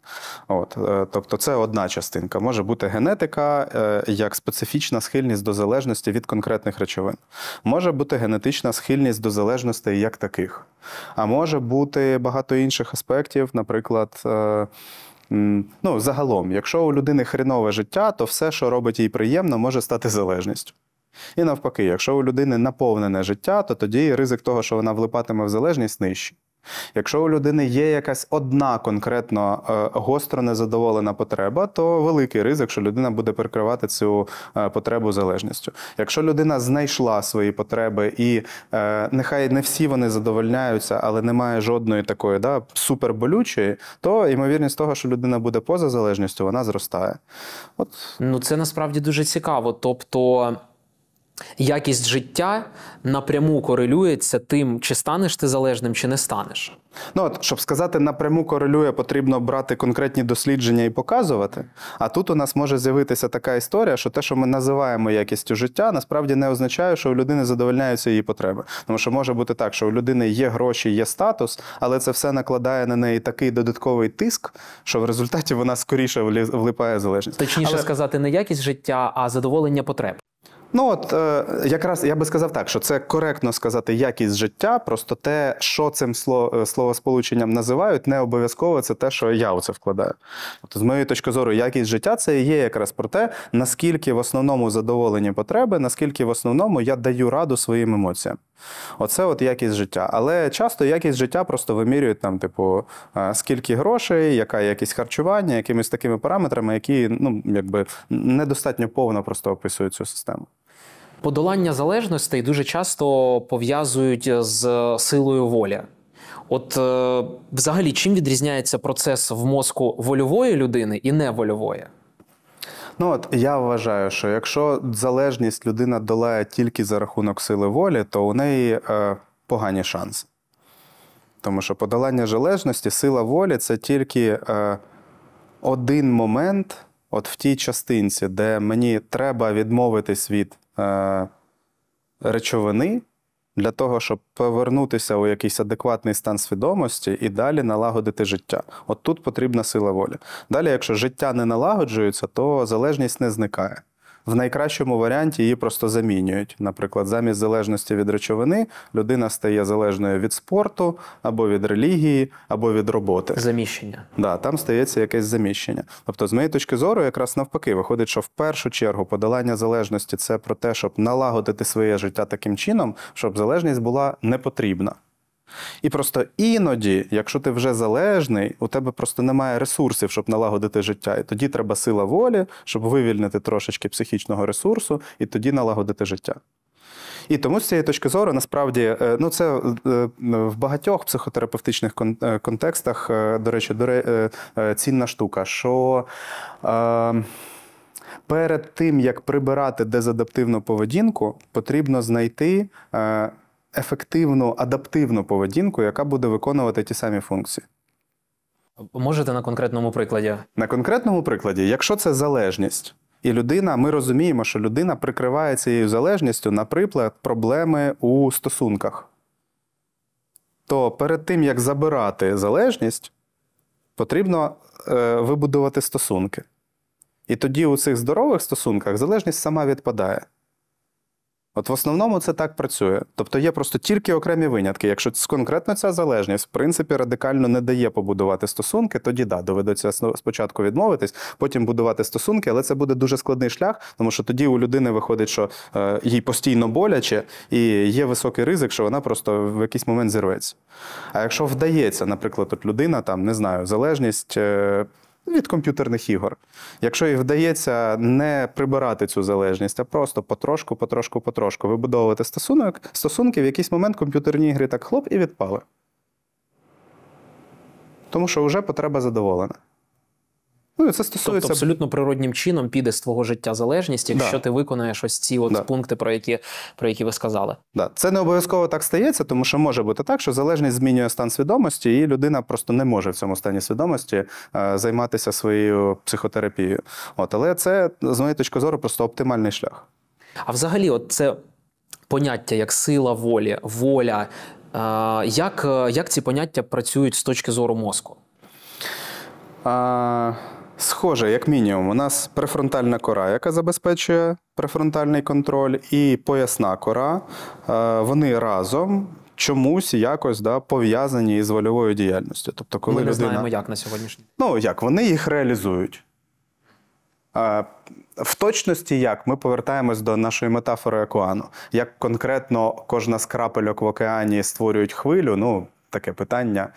Тобто це одна частинка. Може бути генетика як специфічна схильність до залежності від конкретних речовин. Може бути генетична схильність до залежності як таких. А може бути багато інших аспектів, наприклад, загалом, якщо у людини хренове життя, то все, що робить їй приємно, може стати залежністю. І навпаки, якщо у людини наповнене життя, то тоді ризик того, що вона влипатиме в залежність, нижчий. Якщо у людини є якась одна конкретно гостро незадоволена потреба, то великий ризик, що людина буде перекривати цю потребу залежністю. Якщо людина знайшла свої потреби і нехай не всі вони задовольняються, але немає жодної такої суперболючої, то ймовірність того, що людина буде поза залежністю, вона зростає. От. Це насправді дуже цікаво. Тобто якість життя напряму корелюється тим, чи станеш ти залежним, чи не станеш. Щоб сказати, напряму корелює, потрібно брати конкретні дослідження і показувати. А тут у нас може з'явитися така історія, що те, що ми називаємо якістю життя, насправді не означає, що у людини задовольняються її потреби. Тому що може бути так, що у людини є гроші, є статус, але це все накладає на неї такий додатковий тиск, що в результаті вона скоріше влипає в залежність. Точніше сказати, не якість життя, а задоволення потреб. Якраз я би сказав так, що це коректно сказати якість життя, просто те, що цим словосполученням називають, не обов'язково це те, що я у це вкладаю. З моєї точки зору, якість життя – це і є якраз про те, наскільки в основному задоволені потреби, наскільки в основному я даю раду своїм емоціям. Оце от якість життя. Але часто якість життя просто вимірюють там, скільки грошей, яка якість харчування, якимись такими параметрами, які недостатньо повно просто описують цю систему. Подолання залежностей дуже часто пов'язують з силою волі. От взагалі, чим відрізняється процес в мозку вольової людини і невольової? Я вважаю, що якщо залежність людина долає тільки за рахунок сили волі, то у неї погані шанси. Тому що подолання залежності, сила волі – це тільки один момент от в тій частинці, де мені треба відмовитись від речовини для того, щоб повернутися у якийсь адекватний стан свідомості і далі налагодити життя. От тут потрібна сила волі. Далі, якщо життя не налагоджується, то залежність не зникає. В найкращому варіанті її просто замінюють. Наприклад, замість залежності від речовини людина стає залежною від спорту, або від релігії, або від роботи. Заміщення. Да, там стається якесь заміщення. Тобто, з моєї точки зору, якраз навпаки, виходить, що в першу чергу подолання залежності – це про те, щоб налагодити своє життя таким чином, щоб залежність була не потрібна. І просто іноді, якщо ти вже залежний, у тебе просто немає ресурсів, щоб налагодити життя. І тоді треба сила волі, щоб вивільнити трошечки психічного ресурсу і тоді налагодити життя. І тому з цієї точки зору, насправді, ну це в багатьох психотерапевтичних контекстах, до речі, цінна штука, що перед тим, як прибирати дезадаптивну поведінку, потрібно знайти ефективну, адаптивну поведінку, яка буде виконувати ті самі функції. Можете на конкретному прикладі? На конкретному прикладі, якщо це залежність, і людина, ми розуміємо, що людина прикриває цією залежністю, наприклад, проблеми у стосунках, то перед тим, як забирати залежність, потрібно вибудувати стосунки. І тоді у цих здорових стосунках залежність сама відпадає. От в основному це так працює. Тобто є просто тільки окремі винятки. Якщо конкретно ця залежність, в принципі, радикально не дає побудувати стосунки, тоді да, доведеться спочатку відмовитись, потім будувати стосунки, але це буде дуже складний шлях, тому що тоді у людини виходить, що їй постійно боляче, і є високий ризик, що вона просто в якийсь момент зірветься. А якщо вдається, наприклад, от людина, там, не знаю, залежність від комп'ютерних ігор. Якщо їй вдається не прибирати цю залежність, а просто потрошку вибудовувати стосунки, в якийсь момент комп'ютерні ігри так хлоп і відпали. Тому що вже потреба задоволена. Ну, і це стосується... Тобто абсолютно природнім чином піде з твого життя залежність, якщо ти виконаєш ось ці пункти, про які ви сказали. Да. Це не обов'язково так стається, тому що може бути так, що залежність змінює стан свідомості, і людина просто не може в цьому стані свідомості займатися своєю психотерапією. От, але це, з моєї точки зору, просто оптимальний шлях. А взагалі, от це поняття як сила волі, воля, як ці поняття працюють з точки зору мозку? Схоже, як мінімум, у нас префронтальна кора, яка забезпечує префронтальний контроль, і поясна кора, вони разом чомусь якось пов'язані із вольовою діяльністю. Тобто, коли людина... Ми не знаємо, як на сьогоднішній. Ну, як, вони їх реалізують. В точності як, ми повертаємось до нашої метафори океану. Як конкретно кожна з крапельок в океані створюють хвилю, ну, таке питання...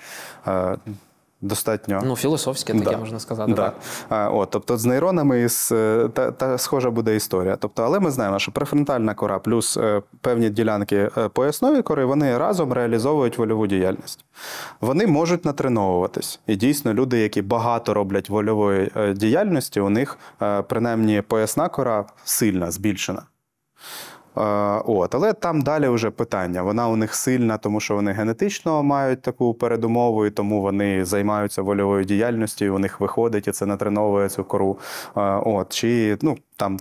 Достатньо. Ну, філософське таке, можна сказати. Да. Так. Тобто з нейронами та схожа буде історія. Тобто, але ми знаємо, що префронтальна кора плюс певні ділянки поясної кори, вони разом реалізовують вольову діяльність. Вони можуть натреновуватись. І дійсно, люди, які багато роблять вольової діяльності, у них, принаймні, поясна кора сильна, збільшена. Але там далі вже питання. Вона у них сильна, тому що вони генетично мають таку передумову, і тому вони займаються вольовою діяльністю, і у них виходить, і це натреновує цю кору.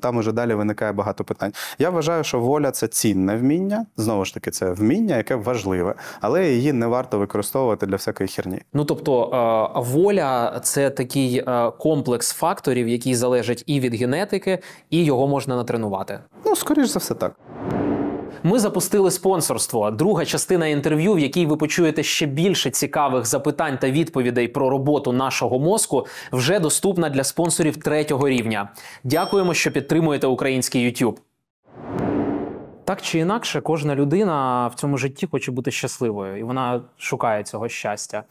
Там уже далі виникає багато питань. Я вважаю, що воля – це цінне вміння. Знову ж таки, це вміння, яке важливе. Але її не варто використовувати для всякої херні. Ну, тобто, воля – це такий комплекс факторів, який залежить і від генетики, і його можна натренувати. Ну, скоріш за все так. Ми запустили спонсорство. Друга частина інтерв'ю, в якій ви почуєте ще більше цікавих запитань та відповідей про роботу нашого мозку, вже доступна для спонсорів 3-го рівня. Дякуємо, що підтримуєте український YouTube. Так чи інакше, кожна людина в цьому житті хоче бути щасливою, і вона шукає цього щастя.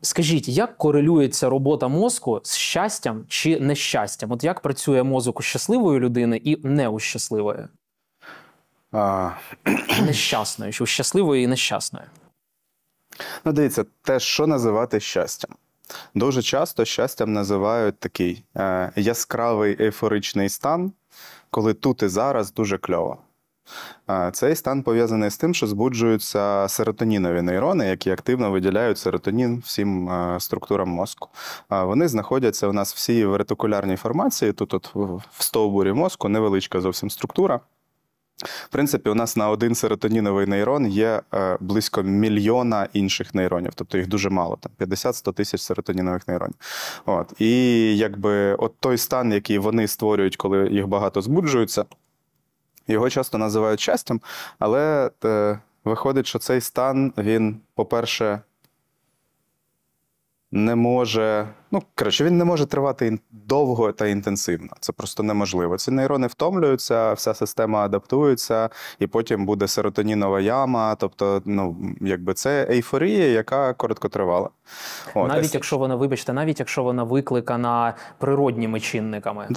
Скажіть, як корелюється робота мозку з щастям чи нещастям? От як працює мозок у щасливої людини і не у щасливої? Нещасною, що щасливою і нещасною. Ну, дивіться, те, що називати щастям. Дуже часто щастям називають такий яскравий ейфоричний стан, коли тут і зараз дуже кльово. Цей стан пов'язаний з тим, що збуджуються серотонінові нейрони, які активно виділяють серотонін всім структурам мозку. Вони знаходяться у нас всі в ретикулярній формації, тут от в стовбурі мозку, невеличка зовсім структура. В принципі, у нас на один серотоніновий нейрон є близько мільйона інших нейронів, тобто їх дуже мало, 50-100 тисяч серотонінових нейронів. От. І якби от той стан, який вони створюють, коли їх багато збуджуються, його часто називають щастям, але виходить, що цей стан, він, по-перше, не може, він не може тривати довго та інтенсивно. Це просто неможливо. Ці нейрони втомлюються, вся система адаптується, і потім буде серотонінова яма. Тобто, це ейфорія, яка короткотривала. Навіть якщо вона, вибачте, навіть якщо вона викликана природніми чинниками.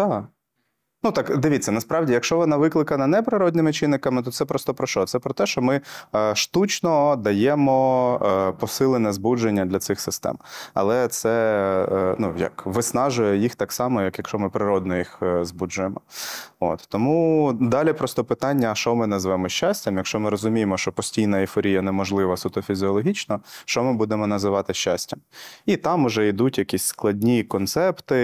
Так. Дивіться, насправді, якщо вона викликана неприродними чинниками, то це просто про що? Це про те, що ми штучно даємо посилене збудження для цих систем. Але це виснажує їх так само, як якщо ми природно їх збуджуємо. От. Тому далі просто питання, що ми назвемо щастям. Якщо ми розуміємо, що постійна ейфорія неможлива суто фізіологічно, що ми будемо називати щастям? І там вже йдуть якісь складні концепти.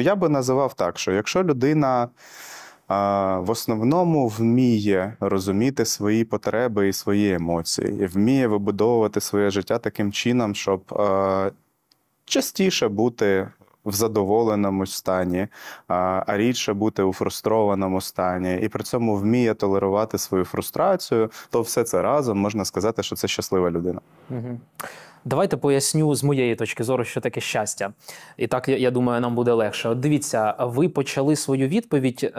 Я би називав так, що якщо людина в основному вміє розуміти свої потреби і свої емоції, і вміє вибудовувати своє життя таким чином, щоб частіше бути в задоволеному стані, а рідше бути у фрустрованому стані, і при цьому вміє толерувати свою фрустрацію, то все це разом можна сказати, що це щаслива людина. Давайте поясню з моєї точки зору, що таке щастя. І так, я думаю, нам буде легше. От дивіться, ви почали свою відповідь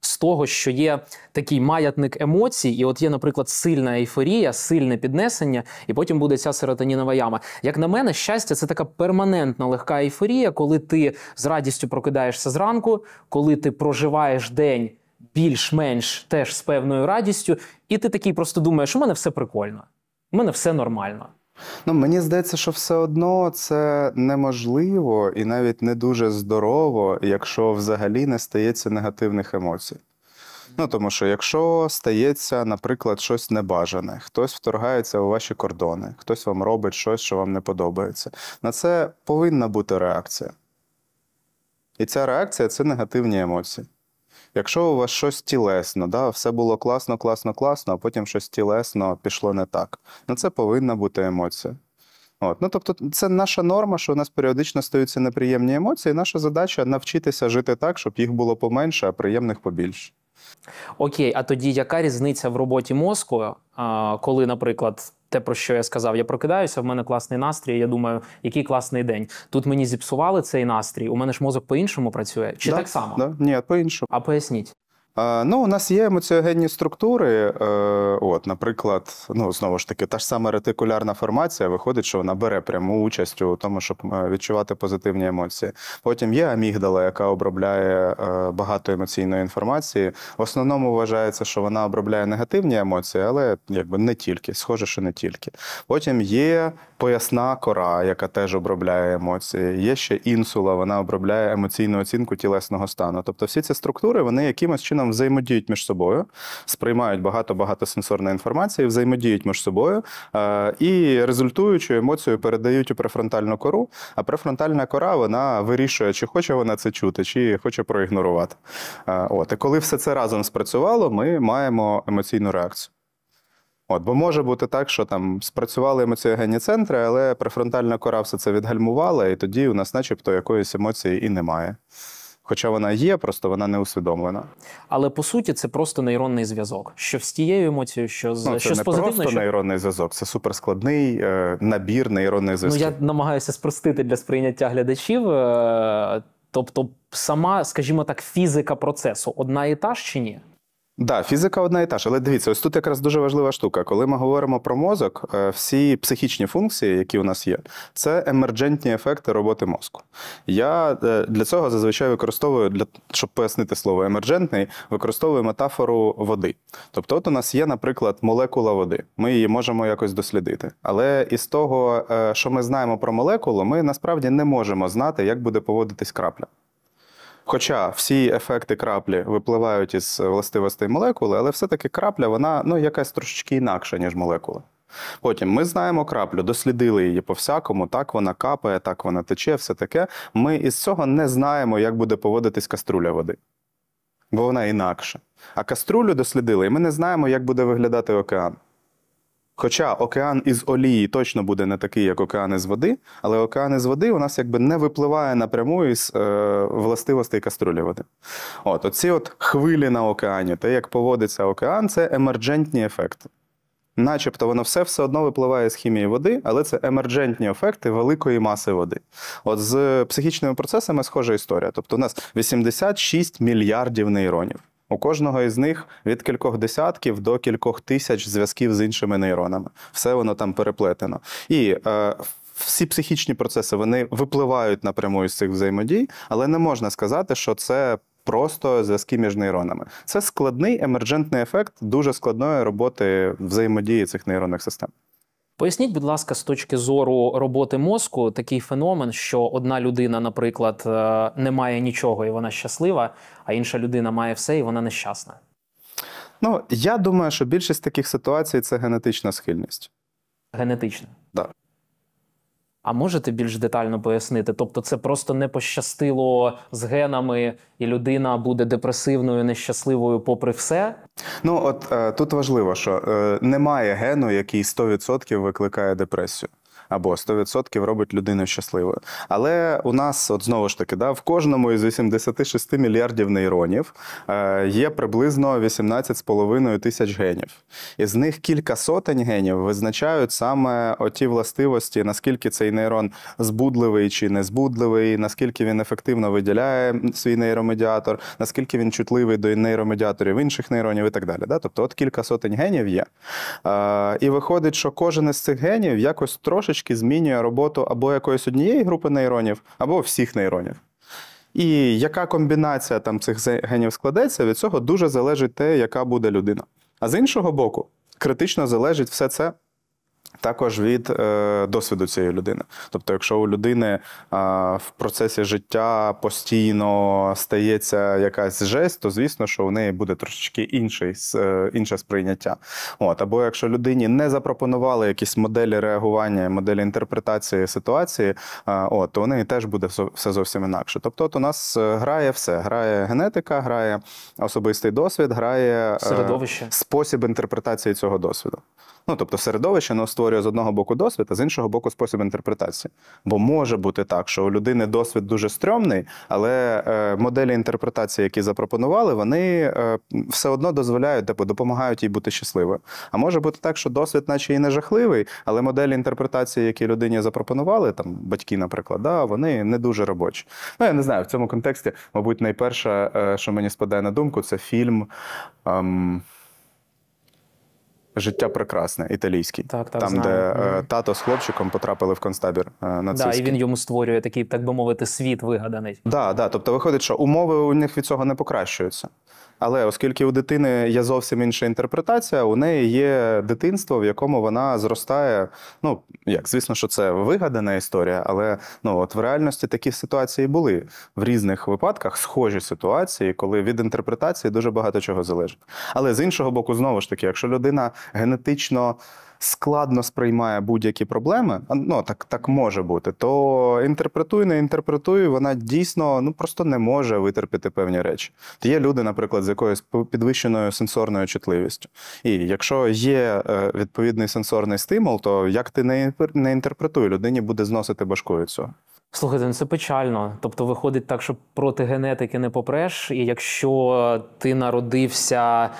з того, що є такий маятник емоцій, і от є, наприклад, сильна ейфорія, сильне піднесення, і потім буде ця серотонінова яма. Як на мене, щастя – це така перманентна легка ейфорія, коли ти з радістю прокидаєшся зранку, коли ти проживаєш день більш-менш теж з певною радістю, і ти такий просто думаєш, у мене все прикольно, у мене все нормально. Мені здається, що все одно це неможливо і навіть не дуже здорово, якщо взагалі не стається негативних емоцій. Тому що якщо стається, наприклад, щось небажане, хтось вторгається у ваші кордони, хтось вам робить щось, що вам не подобається, на це повинна бути реакція. І ця реакція – це негативні емоції. Якщо у вас щось тілесно, все було класно, класно, класно, а потім щось тілесно пішло не так, на це повинна бути емоція. Тобто це наша норма, що у нас періодично стаються неприємні емоції, і наша задача – навчитися жити так, щоб їх було поменше, а приємних побільше. Окей, а тоді яка різниця в роботі мозку, коли, наприклад, те, про що я сказав, я прокидаюся, в мене класний настрій, я думаю, який класний день. Тут мені зіпсували цей настрій, у мене ж мозок по-іншому працює? Чи так само? Ні, по-іншому. А поясніть. У нас є емоціогенні структури, наприклад, знову ж таки, та ж сама ретикулярна формація, виходить, що вона бере пряму участь у тому, щоб відчувати позитивні емоції. Потім є амігдала, яка обробляє багато емоційної інформації. В основному вважається, що вона обробляє негативні емоції, але не тільки, схоже, що не тільки. Потім є поясна кора, яка теж обробляє емоції. Є ще інсула, вона обробляє емоційну оцінку тілесного стану. Тобто всі ці структури, вони якимось чином взаємодіють між собою, сприймають багато-багато сенсорної інформації, взаємодіють між собою і результуючу емоцію передають у префронтальну кору, а префронтальна кора, вона вирішує, чи хоче вона це чути, чи хоче проігнорувати. І коли все це разом спрацювало, ми маємо емоційну реакцію. Бо може бути так, що спрацювали емоціогенні центри, але префронтальна кора все це відгальмувала, і тоді у нас начебто якоїсь емоції і немає. Хоча вона є, просто вона не усвідомлена. Але, по суті, це просто нейронний зв'язок. Що з тією емоцією, що з позитивною. Це не просто нейронний зв'язок, це суперскладний набір нейронних зв'язків. Я намагаюся спростити для сприйняття глядачів. Тобто, сама, скажімо так, фізика процесу одна і та ж чи ні? Так, фізика одна і та ж. Але дивіться, ось тут якраз дуже важлива штука. Коли ми говоримо про мозок, всі психічні функції, які у нас є, це емерджентні ефекти роботи мозку. Я для цього зазвичай використовую, щоб пояснити слово емерджентний, використовую метафору води. Тобто от у нас є, наприклад, молекула води. Ми її можемо якось дослідити. Але із того, що ми знаємо про молекулу, ми насправді не можемо знати, як буде поводитись крапля. Хоча всі ефекти краплі випливають із властивостей молекули, але все-таки крапля, вона якась трошечки інакша, ніж молекула. Потім ми знаємо краплю, дослідили її по-всякому, так вона капає, так вона тече, все таке. Ми із цього не знаємо, як буде поводитись каструля води, бо вона інакша. А каструлю дослідили, і ми не знаємо, як буде виглядати океан. Хоча океан із олії точно буде не такий, як океан із води, але океан із води у нас якби не випливає напряму із властивостей каструлі води. Оці хвилі на океані, те, як поводиться океан, це емерджентні ефекти. Начебто воно все одно випливає з хімії води, але це емерджентні ефекти великої маси води. З психічними процесами схожа історія. Тобто у нас 86 мільярдів нейронів. У кожного із них від кількох десятків до кількох тисяч зв'язків з іншими нейронами. Все воно там переплетено. І всі психічні процеси, вони випливають напряму із цих взаємодій, але не можна сказати, що це просто зв'язки між нейронами. Це складний емерджентний ефект дуже складної роботи взаємодії цих нейронних систем. Поясніть, будь ласка, з точки зору роботи мозку такий феномен, що одна людина, наприклад, не має нічого і вона щаслива, а інша людина має все і вона нещасна. Я думаю, що більшість таких ситуацій – це генетична схильність. Генетична? Так. А можете більш детально пояснити? Тобто це просто не пощастило з генами, і людина буде депресивною, нещасливою попри все? Тут важливо, що немає гену, який 100% викликає депресію. Або 100% робить людину щасливою. Але у нас, знову ж таки, в кожному із 86 мільярдів нейронів є приблизно 18,5 тисяч генів. Із них кілька сотень генів визначають саме оті властивості, наскільки цей нейрон збудливий чи незбудливий, наскільки він ефективно виділяє свій нейромедіатор, наскільки він чутливий до нейромедіаторів інших нейронів і так далі. Тобто от кілька сотень генів є. І виходить, що кожен із цих генів якось трошечки змінює роботу або якоїсь однієї групи нейронів, або всіх нейронів. І яка комбінація цих генів складеться, від цього дуже залежить те, яка буде людина. А з іншого боку, критично залежить все це також від досвіду цієї людини. Тобто, якщо у людини в процесі життя постійно стається якась жесть, то, звісно, що у неї буде трошечки інше сприйняття. Або якщо людині не запропонували якісь моделі реагування, моделі інтерпретації ситуації, то у неї теж буде все зовсім інакше. Тобто, от у нас грає все. Грає генетика, грає особистий досвід, грає спосіб інтерпретації цього досвіду. Тобто, середовище створює з одного боку досвід, а з іншого боку спосіб інтерпретації. Бо може бути так, що у людини досвід дуже стрьомний, але моделі інтерпретації, які запропонували, вони все одно дозволяють, допомагають їй бути щасливою. А може бути так, що досвід наче і не жахливий, але моделі інтерпретації, які людині запропонували, там батьки, наприклад, вони не дуже робочі. Я не знаю, в цьому контексті, мабуть, найперше, що мені спадає на думку, це фільм «Життя прекрасне», італійський. Там, де тато з хлопчиком потрапили в концтабір нацистський. І він йому створює такий, так би мовити, світ вигаданий. Так, тобто виходить, що умови у них від цього не покращуються. Але оскільки у дитини є зовсім інша інтерпретація, у неї є дитинство, в якому вона зростає. Звісно, що це вигадана історія, але в реальності такі ситуації були. В різних випадках схожі ситуації, коли від інтерпретації дуже багато чого залежить. Але з іншого боку, знову ж таки, якщо людина генетично складно сприймає будь-які проблеми, так може бути, то інтерпретуй, не інтерпретуй, вона дійсно просто не може витерпіти певні речі. Є люди, наприклад, з якоюсь підвищеною сенсорною чутливістю. І якщо є відповідний сенсорний стимул, то як ти не інтерпретуй, людині буде зносити башкою цього. Слухайте, це печально. Тобто виходить так, що проти генетики не попреш, і якщо ти народився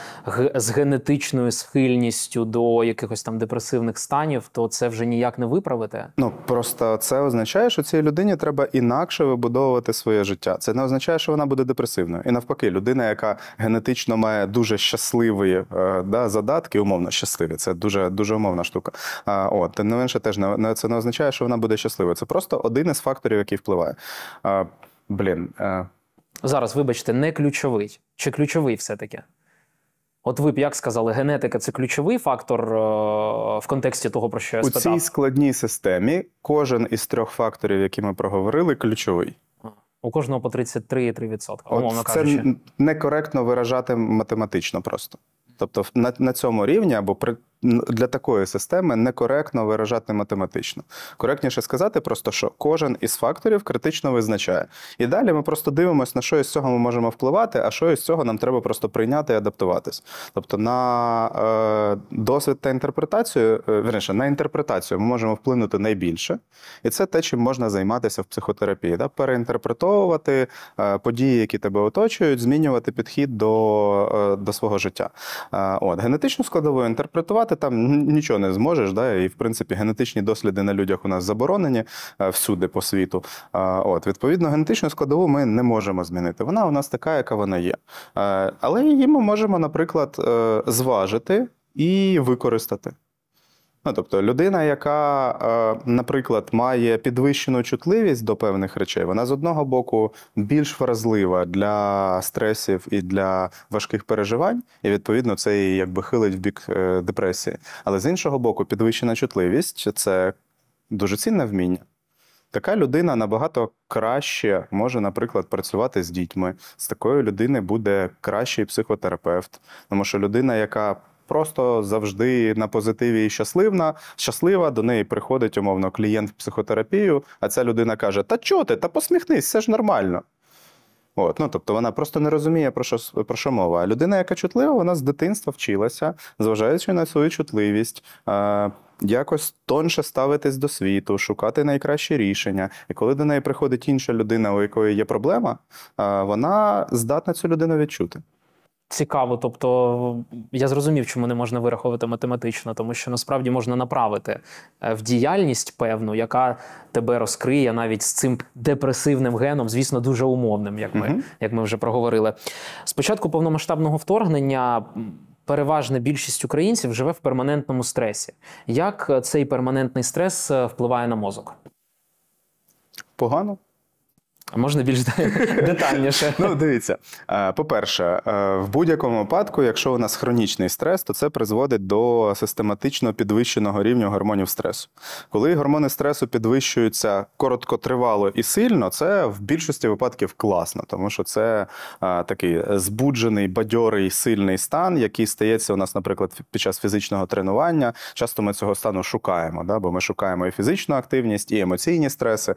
з генетичною схильністю до якихось там депресивних станів, то це вже ніяк не виправити? Просто це означає, що цій людині треба інакше вибудовувати своє життя. Це не означає, що вона буде депресивною. І навпаки, людина, яка генетично має дуже щасливі задатки, умовно щасливі, це дуже умовна штука, не менше теж, це не означає, що вона буде щасливою. Це просто один із факторів, який впливає. Зараз, вибачте, не ключовий. Чи ключовий все-таки? От ви б як сказали, генетика – це ключовий фактор в контексті того, про що я спитав? У цій складній системі кожен із трьох факторів, які ми проговорили, ключовий. У кожного по 33,3%, умовно кажучи. Це некоректно виражати математично просто. Тобто на цьому рівні або для такої системи некоректно виражати математично. Коректніше сказати просто, що кожен із факторів критично визначає. І далі ми просто дивимося, на що із цього ми можемо впливати, а що із цього нам треба просто прийняти і адаптуватись. Тобто на досвід та інтерпретацію, вірніше, на інтерпретацію ми можемо вплинути найбільше. І це те, чим можна займатися в психотерапії. Да? Переінтерпретовувати події, які тебе оточують, змінювати підхід до свого життя. Генетичну складову інтерпретувати там нічого не зможеш, да? І в принципі генетичні досліди на людях у нас заборонені всюди по світу. Відповідно, генетичну складову ми не можемо змінити. Вона у нас така, яка вона є. Але її ми можемо, наприклад, зважити і використати. Тобто людина, яка, наприклад, має підвищену чутливість до певних речей, вона з одного боку більш вразлива для стресів і для важких переживань, і відповідно це її якби хилить в бік депресії. Але з іншого боку, підвищена чутливість – це дуже цінне вміння. Така людина набагато краще може, наприклад, працювати з дітьми. З такої людини буде кращий психотерапевт, тому що людина, яка просто завжди на позитиві і щаслива, до неї приходить, умовно, клієнт в психотерапію, а ця людина каже, та чого ти, та посміхнись, все ж нормально. Тобто вона просто не розуміє, про що мова. А людина, яка чутлива, вона з дитинства вчилася, зважаючи на свою чутливість, якось тонше ставитись до світу, шукати найкращі рішення. І коли до неї приходить інша людина, у якої є проблема, вона здатна цю людину відчути. Цікаво, тобто я зрозумів, чому не можна вираховувати математично, тому що насправді можна направити в діяльність певну, яка тебе розкриє навіть з цим депресивним геном, звісно, дуже умовним, як ми вже проговорили. З початку повномасштабного вторгнення переважна більшість українців живе в перманентному стресі. Як цей перманентний стрес впливає на мозок? Погано. А можна більш детальніше? Дивіться. По-перше, в будь-якому випадку, якщо у нас хронічний стрес, то це призводить до систематично підвищеного рівня гормонів стресу. Коли гормони стресу підвищуються короткотривало і сильно, це в більшості випадків класно, тому що це такий збуджений, бадьорий, сильний стан, який стається у нас, наприклад, під час фізичного тренування. Часто ми цього стану шукаємо, бо ми шукаємо і фізичну активність, і емоційні стреси.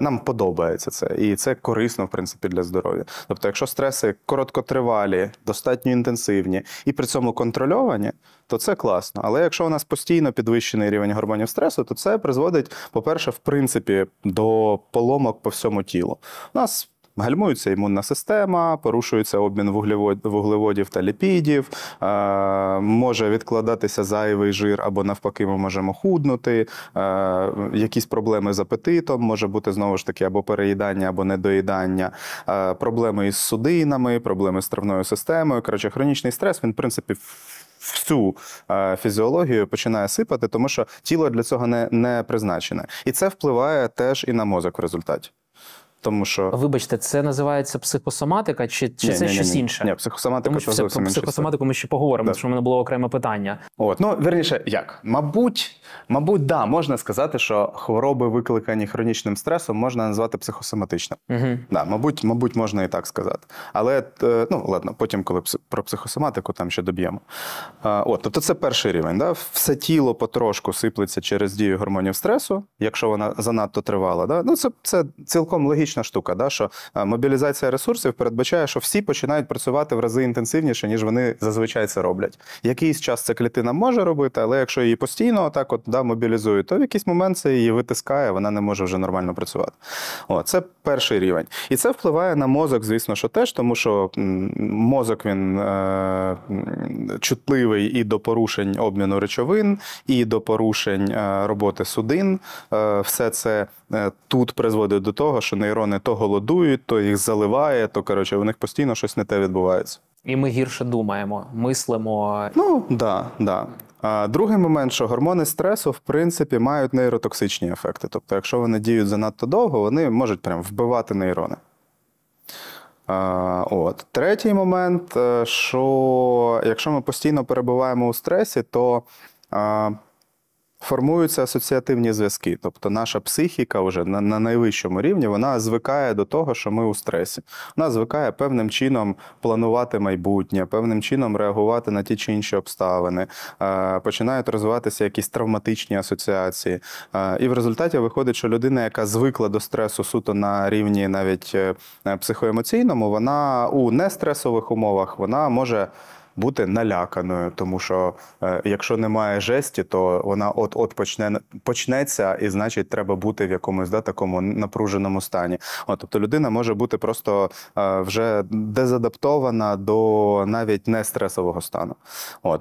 Нам подобається це. І це корисно, в принципі, для здоров'я. Тобто, якщо стреси короткотривалі, достатньо інтенсивні і при цьому контрольовані, то це класно. Але якщо у нас постійно підвищений рівень гормонів стресу, то це призводить, по-перше, в принципі, до поломок по всьому тілу. У нас гальмується імунна система, порушується обмін вуглеводів та ліпідів, може відкладатися зайвий жир або навпаки ми можемо худнути, якісь проблеми з апетитом, може бути знову ж таки або переїдання, або недоїдання, проблеми із судинами, проблеми з травною системою. Коротше, хронічний стрес, він в принципі всю фізіологію починає сипати, тому що тіло для цього не призначене. І це впливає теж і на мозок в результаті. Тому що... Вибачте, це називається психосоматика, чи це щось інше? Ні, психосоматика це зовсім інше. Тому що про психосоматику ми ще поговоримо, тому що в мене було окреме питання. Вірніше, як? Мабуть, да, можна сказати, що хвороби, викликані хронічним стресом, можна назвати психосоматичним. Да, мабуть, можна і так сказати. Але, ладно, потім, коли про психосоматику, там ще доб'ємо. Тобто це перший рівень, да? Все тіло потрошку сиплеться через дію гормонів стресу, якщо вона занадто тривала, да? Це цілком логічно. Штука, що мобілізація ресурсів передбачає, що всі починають працювати в рази інтенсивніше, ніж вони зазвичай це роблять. Якийсь час це клітина може робити, але якщо її постійно так мобілізують, то в якийсь момент це її витискає, вона не може вже нормально працювати. Це перший рівень. І це впливає на мозок, звісно, що теж, тому що мозок, він чутливий і до порушень обміну речовин, і до порушень роботи судин. Все це тут призводить до того, що нейрони то голодують, то їх заливає, то, коротше, в них постійно щось не те відбувається. І ми гірше думаємо, мислимо. Да. Другий момент, що гормони стресу, в принципі, мають нейротоксичні ефекти. Тобто, якщо вони діють занадто довго, вони можуть прям вбивати нейрони. Третій момент, що якщо ми постійно перебуваємо у стресі, то формуються асоціативні зв'язки. Тобто наша психіка вже на найвищому рівні, вона звикає до того, що ми у стресі. Вона звикає певним чином планувати майбутнє, певним чином реагувати на ті чи інші обставини. Починають розвиватися якісь травматичні асоціації. І в результаті виходить, що людина, яка звикла до стресу суто на рівні навіть психоемоційному, вона у нестресових умовах, вона може бути наляканою, тому що якщо немає жесті, то вона от-от почнеться, і значить треба бути в якомусь такому напруженому стані. Тобто людина може бути просто вже дезадаптована до навіть нестресового стану.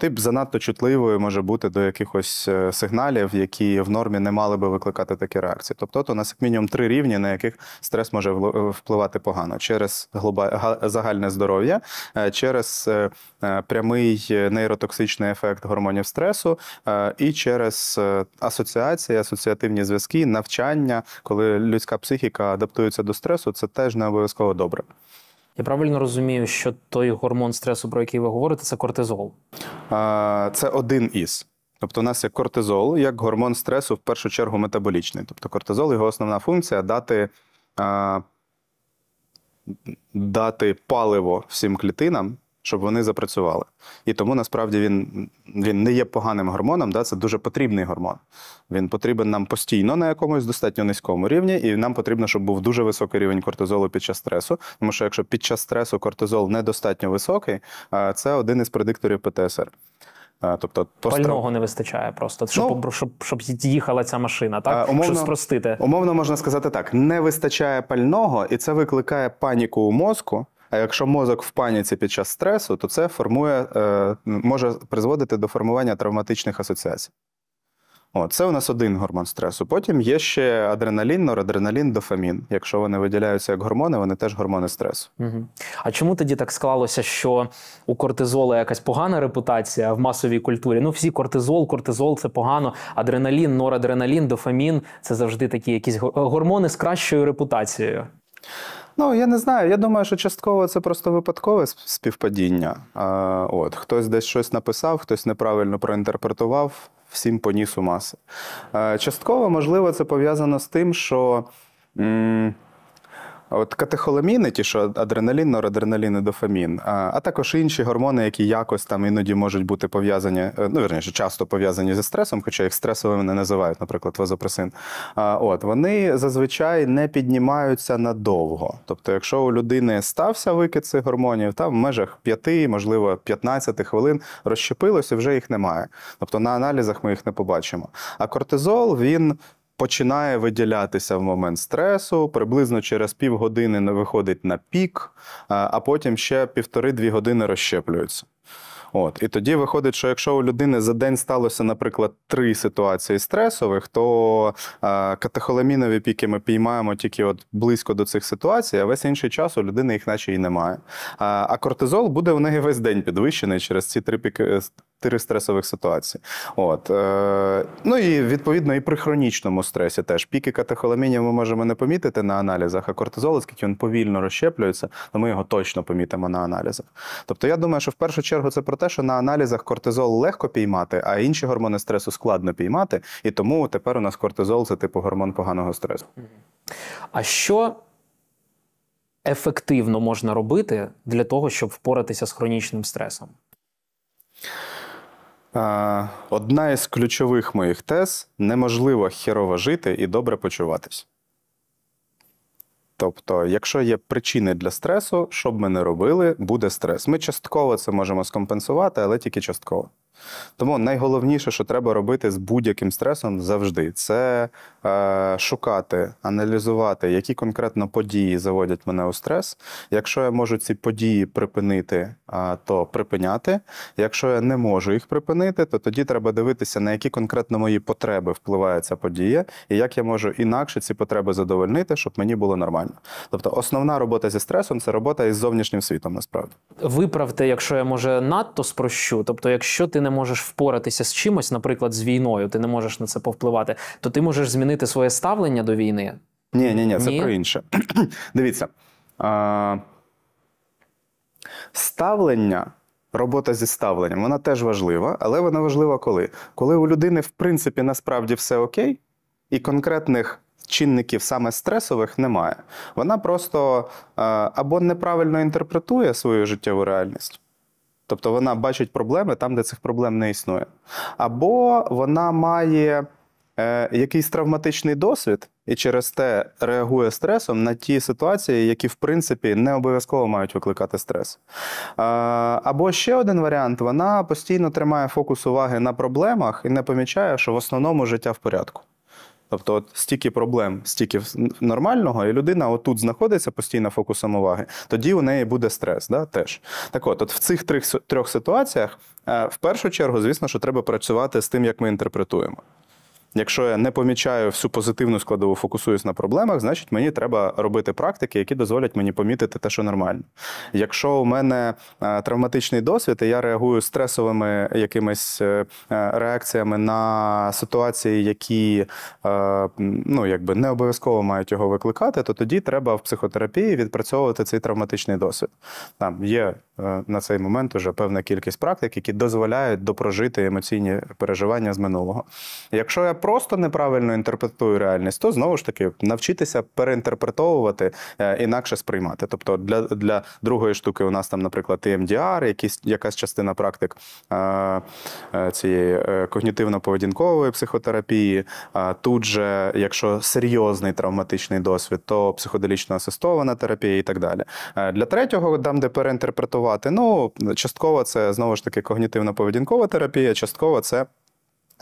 І занадто чутливою може бути до якихось сигналів, які в нормі не мали би викликати такі реакції. Тобто у нас як мінімум 3 рівні, на яких стрес може впливати погано. Через загальне здоров'я, через прямий нейротоксичний ефект гормонів стресу і через асоціації, асоціативні зв'язки, навчання. Коли людська психіка адаптується до стресу, це теж не обов'язково добре. Я правильно розумію, що той гормон стресу, про який ви говорите, це кортизол? Це один із. Тобто у нас є кортизол, як гормон стресу, в першу чергу метаболічний. Тобто кортизол, його основна функція – дати паливо всім клітинам, щоб вони запрацювали. І тому, насправді, він не є поганим гормоном, це дуже потрібний гормон. Він потрібен нам постійно на якомусь достатньо низькому рівні, і нам потрібно, щоб був дуже високий рівень кортизолу під час стресу. Тому що якщо під час стресу кортизол недостатньо високий, це один із предикторів ПТСР. Пального не вистачає просто, щоб їхала ця машина, так? Щоб спростити. Умовно можна сказати так, не вистачає пального, і це викликає паніку у мозку. А якщо мозок в паніці під час стресу, то це може призводити до формування травматичних асоціацій. Це у нас один гормон стресу. Потім є ще адреналін, норадреналін, дофамін. Якщо вони виділяються як гормони, вони теж гормони стресу. А чому тоді так склалося, що у кортизола якась погана репутація в масовій культурі? Всі кортизол – це погано. Адреналін, норадреналін, дофамін – це завжди такі якісь гормони з кращою репутацією. Я не знаю. Я думаю, що частково це просто випадкове співпадіння. Хтось десь щось написав, хтось неправильно проінтерпретував, всім по нісу маси. Частково, можливо, це пов'язано з тим, що катехоламіни, ті, що адреналін, норадреналін і дофамін, а також інші гормони, які якось там іноді можуть бути пов'язані, вірніше, часто пов'язані зі стресом, хоча їх стресовими не називають, наприклад, вазопресин, вони зазвичай не піднімаються надовго. Тобто, якщо у людини стався викид цих гормонів, в межах 5, можливо, 15 хвилин розщепилося, вже їх немає. Тобто, на аналізах ми їх не побачимо. А кортизол, він починає виділятися в момент стресу, приблизно через півгодини виходить на пік, а потім ще 1,5-2 години розщеплюється. І тоді виходить, що якщо у людини за день сталося, наприклад, 3 ситуації стресових, то катехоламінові піки ми піймаємо тільки близько до цих ситуацій, а весь інший час у людини їх наче і немає. А кортизол буде у неї весь день підвищений через ці 3 стресових ситуації. І, відповідно, і при хронічному стресі теж. Піки катехоламінів ми можемо не помітити на аналізах, а кортизол, оскільки він повільно розщеплюється, то ми його точно помітимо на аналізах. Тобто, я думаю, що в першу чергу це про те, що на аналізах кортизол легко піймати, а інші гормони стресу складно піймати, і тому тепер у нас кортизол – це типу гормон поганого стресу. А що ефективно можна робити для того, щоб впоратися з хронічним стресом? Одна із ключових моїх тез – неможливо хірово жити і добре почуватись. Тобто, якщо є причини для стресу, що б ми не робили, буде стрес. Ми частково це можемо скомпенсувати, але тільки частково. Тому найголовніше, що треба робити з будь-яким стресом завжди, це шукати, аналізувати, які конкретно події заводять мене у стрес. Якщо я можу ці події припинити, то припиняти. Якщо я не можу їх припинити, то тоді треба дивитися, на які конкретно мої потреби впливає ця подія, і як я можу інакше ці потреби задовольнити, щоб мені було нормально. Тобто основна робота зі стресом – це робота із зовнішнім світом, насправді. Виправте, якщо я, може, надто спрощу, тобто якщо ти не можеш впоратися з чимось, наприклад, з війною, ти не можеш на це повпливати, то ти можеш змінити своє ставлення до війни? Ні, це про інше. Дивіться, ставлення Робота зі ставленням, вона теж важлива, але вона важлива коли? Коли у людини, в принципі, насправді все окей, і конкретних чинників саме стресових немає. Вона просто або неправильно інтерпретує свою життєву реальність, тобто вона бачить проблеми там, де цих проблем не існує, або вона має якийсь травматичний досвід і через те реагує стресом на ті ситуації, які, в принципі, не обов'язково мають викликати стрес. Або ще один варіант, вона постійно тримає фокус уваги на проблемах і не помічає, що в основному життя в порядку. Тобто от стільки проблем, стільки нормального, і людина отут знаходиться постійно фокусом уваги, тоді у неї буде стрес, да, теж. Так от, в цих трьох ситуаціях, в першу чергу, звісно, що треба працювати з тим, як ми інтерпретуємо. Якщо я не помічаю всю позитивну складову, фокусуюсь на проблемах, значить мені треба робити практики, які дозволять мені помітити те, що нормально. Якщо у мене травматичний досвід, і я реагую стресовими якимись реакціями на ситуації, які не обов'язково мають його викликати, то тоді треба в психотерапії відпрацьовувати цей травматичний досвід. Там є на цей момент вже певна кількість практик, які дозволяють допрожити емоційні переживання з минулого. Якщо я просто неправильно інтерпретую реальність, то, знову ж таки, навчитися переінтерпретовувати, інакше сприймати. Тобто для другої штуки у нас там, наприклад, EMDR, якась частина практик цієї когнітивно-поведінкової психотерапії. Тут же, якщо серйозний травматичний досвід, то психоделічно асистована терапія і так далі. Для третього, там, де переінтерпретувати, частково це, знову ж таки, когнітивно-поведінкова терапія, частково це,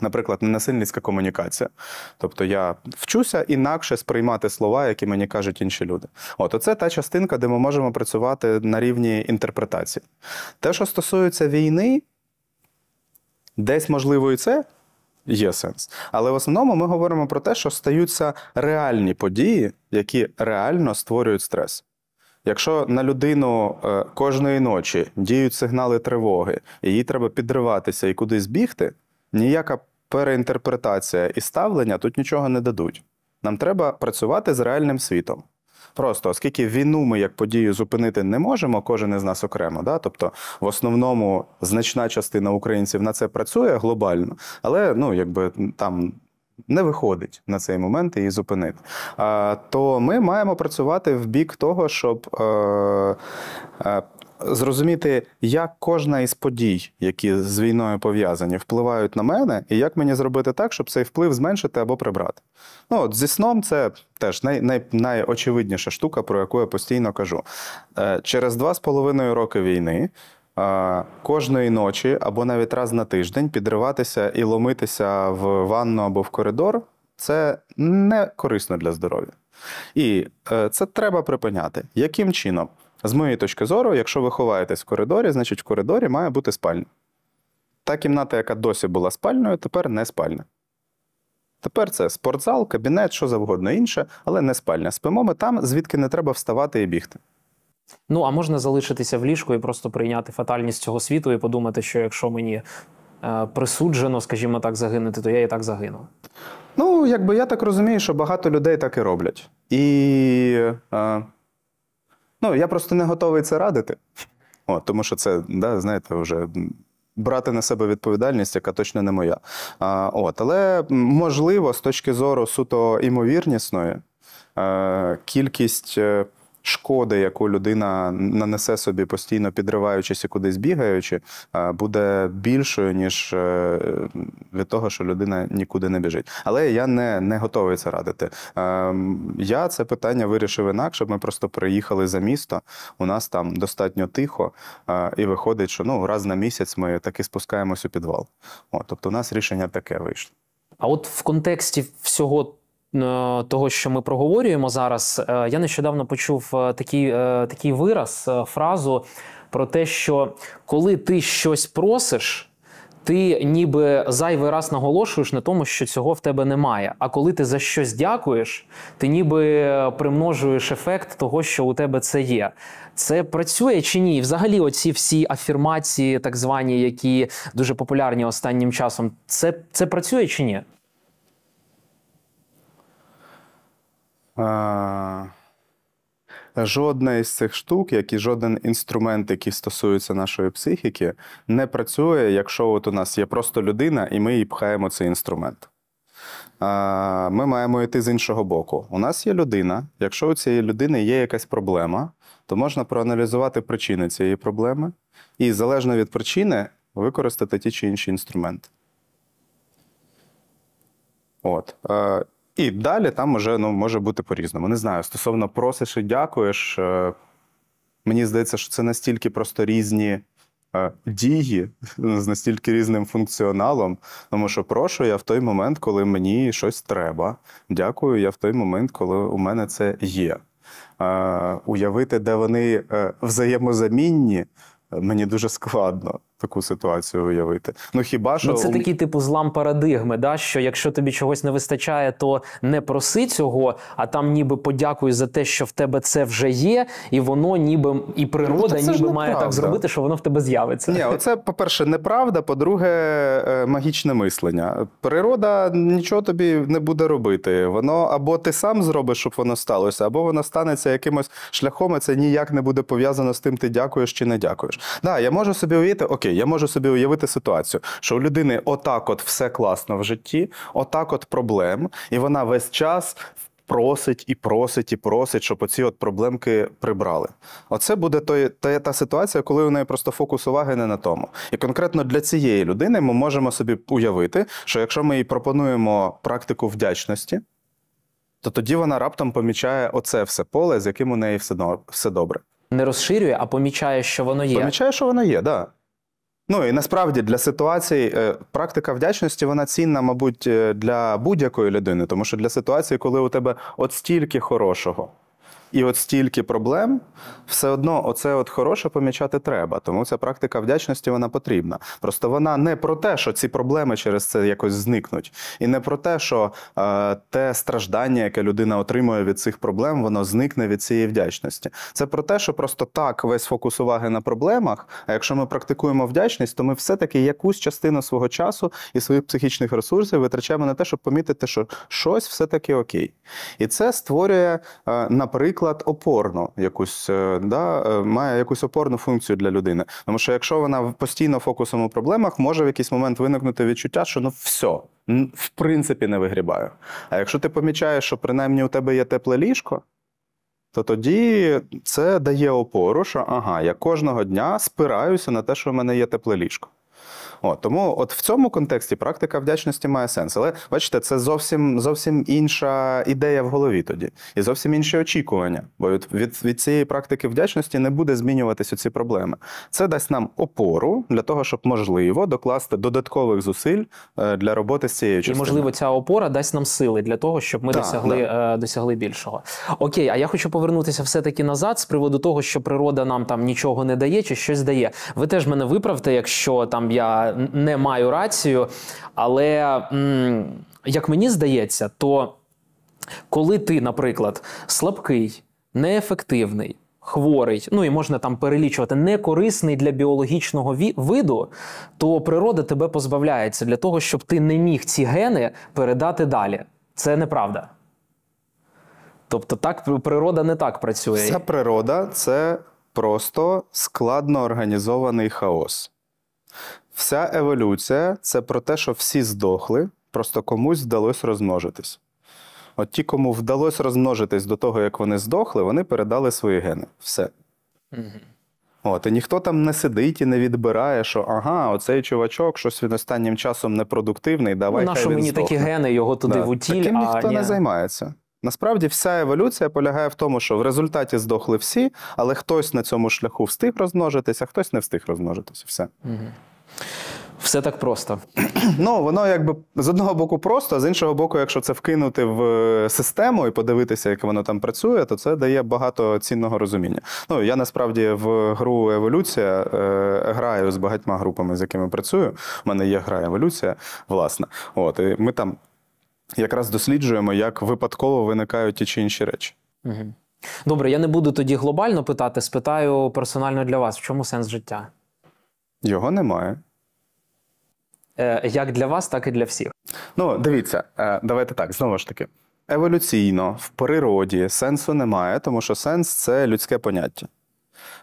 наприклад, ненасильницька комунікація. Тобто я вчуся інакше сприймати слова, які мені кажуть інші люди. Оце та частинка, де ми можемо працювати на рівні інтерпретації. Те, що стосується війни, десь, можливо, і це є сенс. Але в основному ми говоримо про те, що стаються реальні події, які реально створюють стрес. Якщо на людину кожної ночі діють сигнали тривоги, і їй треба підриватися і кудись бігти, ніяка переінтерпретація і ставлення тут нічого не дадуть. Нам треба працювати з реальним світом. Просто, оскільки війну ми як подію зупинити не можемо, кожен із нас окремо, да? Тобто в основному значна частина українців на це працює глобально, але там не виходить на цей момент її зупинити. То ми маємо працювати в бік того, щоб зрозуміти, як кожна із подій, які з війною пов'язані, впливають на мене, і як мені зробити так, щоб цей вплив зменшити або прибрати. Зі сном це теж найочевидніша штука, про яку я постійно кажу. Через 2,5 роки війни кожної ночі або навіть раз на тиждень підриватися і ломитися в ванну або в коридор – це не корисно для здоров'я. І це треба припиняти. Яким чином? З моєї точки зору, якщо ви ховаєтесь в коридорі, значить в коридорі має бути спальня. Та кімната, яка досі була спальною, тепер не спальня. Тепер це спортзал, кабінет, що завгодно інше, але не спальня. Спимо ми там, звідки не треба вставати і бігти. А можна залишитися в ліжку і просто прийняти фатальність цього світу і подумати, що якщо мені присуджено, скажімо так, загинути, то я і так загину. Я так розумію, що багато людей так і роблять. І... я просто не готовий це радити, тому що це, вже брати на себе відповідальність, яка точно не моя. Але, можливо, з точки зору суто імовірнісної, кількість шкоди, яку людина нанесе собі, постійно підриваючись і кудись бігаючи, буде більшою, ніж від того, що людина нікуди не біжить. Але я не готовий це радити. Я це питання вирішив інакше, ми просто приїхали за місто, у нас там достатньо тихо, і виходить, що раз на місяць ми таки спускаємось у підвал. Тобто у нас рішення таке вийшло. А от в контексті всього того, що ми проговорюємо зараз, я нещодавно почув такий вираз, фразу про те, що коли ти щось просиш, ти ніби зайвий раз наголошуєш на тому, що цього в тебе немає. А коли ти за щось дякуєш, ти ніби примножуєш ефект того, що у тебе це є. Це працює чи ні? Взагалі оці всі афірмації, так звані, які дуже популярні останнім часом, це працює чи ні? жодна із цих штук, як і жоден інструмент, який стосується нашої психіки, не працює, якщо от у нас є просто людина, і ми їй пхаємо цей інструмент. Ми маємо йти з іншого боку. У нас є людина, якщо у цієї людини є якась проблема, то можна проаналізувати причини цієї проблеми і, залежно від причини, використати ті чи інші інструменти. От. І далі там вже, може бути по-різному. Не знаю, стосовно просиш і дякуєш, мені здається, що це настільки просто різні дії з настільки різним функціоналом, тому що прошу я в той момент, коли мені щось треба, дякую я в той момент, коли у мене це є. Уявити, де вони взаємозамінні, мені дуже складно таку ситуацію уявити. Ну, хіба що... Це такий типу злам парадигми, да? Що якщо тобі чогось не вистачає, то не проси цього, а там ніби подякуй за те, що в тебе це вже є, і воно ніби, і природа ніби має так зробити, що воно в тебе з'явиться. Ні, оце, по-перше, неправда, по-друге, магічне мислення. Природа нічого тобі не буде робити. Воно або ти сам зробиш, щоб воно сталося, або воно станеться якимось шляхом, і це ніяк не буде пов'язано з тим, ти дякуєш чи не дякуєш. Да, я можу собі уявити, я можу собі уявити ситуацію, що у людини отак от все класно в житті, отак от проблем, і вона весь час просить і просить, і просить, щоб оці от проблемки прибрали. Оце буде та ситуація, коли у неї просто фокус уваги не на тому. І конкретно для цієї людини ми можемо собі уявити, що якщо ми їй пропонуємо практику вдячності, то тоді вона раптом помічає оце все поле, з яким у неї все добре. Не розширює, а помічає, що воно є. Помічає, що воно є, так. Ну і насправді для ситуацій практика вдячності, вона цінна, мабуть, для будь-якої людини, тому що для ситуації, коли у тебе от стільки хорошого і от стільки проблем, все одно оце от хороше помічати треба, тому ця практика вдячності, вона потрібна. Просто вона не про те, що ці проблеми через це якось зникнуть, і не про те, що те страждання, яке людина отримує від цих проблем, воно зникне від цієї вдячності. Це про те, що просто так весь фокус уваги на проблемах, а якщо ми практикуємо вдячність, то ми все-таки якусь частину свого часу і своїх психічних ресурсів витрачаємо на те, щоб помітити, що щось все-таки окей. І це створює, наприклад, опорну якусь, має якусь опорну функцію для людини. Тому що якщо вона постійно фокусом у проблемах, може в якийсь момент виникнути відчуття, що все, в принципі не вигрібаю. А якщо ти помічаєш, що принаймні у тебе є тепле ліжко, то тоді це дає опору, що я кожного дня спираюся на те, що в мене є тепле ліжко. Тому от в цьому контексті практика вдячності має сенс. Але, бачите, це зовсім інша ідея в голові тоді. І зовсім інші очікування. Бо від цієї практики вдячності не буде змінюватися ці проблеми. Це дасть нам опору для того, щоб, можливо, докласти додаткових зусиль для роботи з цією частиною. І, можливо, ця опора дасть нам сили для того, щоб ми досягли більшого. Окей, а я хочу повернутися все-таки назад з приводу того, що природа нам там нічого не дає чи щось дає. Ви теж мене виправте, якщо там я не маю рацію, але, як мені здається, то коли ти, наприклад, слабкий, неефективний, хворий, ну і можна там перелічувати, некорисний для біологічного виду, то природа тебе позбавляється для того, щоб ти не міг ці гени передати далі. Це неправда. Тобто так природа не так працює. Вся природа – це просто складно організований хаос. Вся еволюція – це про те, що всі здохли, просто комусь вдалося розмножитись. От ті, кому вдалося розмножитись до того, як вони здохли, вони передали свої гени. Все. І ніхто там не сидить і не відбирає, що оцей чувачок, щось він останнім часом непродуктивний, давай хай він здохне. Нащо мені такі гени, його туди в утіль, а ні. Таким ніхто не займається. Насправді вся еволюція полягає в тому, що в результаті здохли всі, але хтось на цьому шляху встиг розмножитися, а хтось не встиг розмножитися. Все. Все так просто. Ну, воно якби з одного боку просто, а з іншого боку, якщо це вкинути в систему і подивитися, як воно там працює, то це дає багато цінного розуміння. Ну, я насправді в гру «Еволюція» граю з багатьма групами, з якими працюю. У мене є гра «Еволюція», власне. І ми там якраз досліджуємо, як випадково виникають ті чи інші речі. Добре, я не буду тоді глобально питати, спитаю персонально для вас. В чому сенс життя? Його немає. Як для вас, так і для всіх. Ну, дивіться, давайте так, знову ж таки. еволюційно, в природі сенсу немає, тому що сенс – це людське поняття.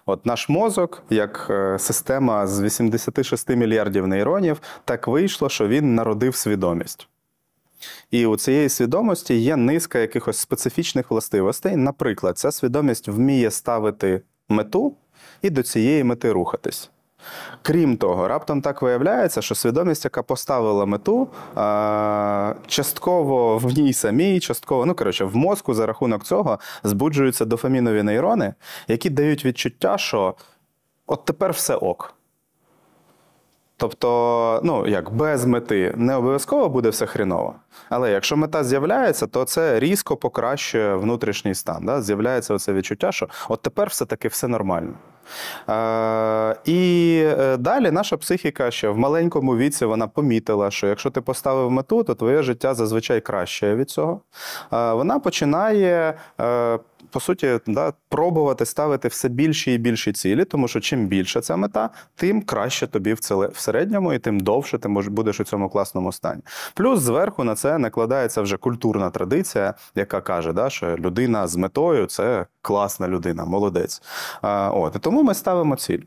От наш мозок, як система з 86 мільярдів нейронів, так вийшло, що він народив свідомість. І у цієї свідомості є низка якихось специфічних властивостей. Наприклад, ця свідомість вміє ставити мету і до цієї мети рухатись. Крім того, раптом так виявляється, що свідомість, яка поставила мету, частково в ній самій, частково, в мозку за рахунок цього збуджуються дофамінові нейрони, які дають відчуття, що от тепер все ок. Тобто, без мети не обов'язково буде все хріново, але якщо мета з'являється, то це різко покращує внутрішній стан. Да? З'являється оце відчуття, що от тепер все-таки все нормально. І далі наша психіка ще в маленькому віці вона помітила, що якщо ти поставив мету, то твоє життя зазвичай краще від цього. Вона починає, по суті, пробувати ставити все більші і більші цілі, тому що чим більша ця мета, тим краще тобі в середньому і тим довше ти будеш у цьому класному стані. Плюс зверху на це накладається вже культурна традиція, яка каже, що людина з метою – це класна людина, молодець. І тому ми ставимо ціль.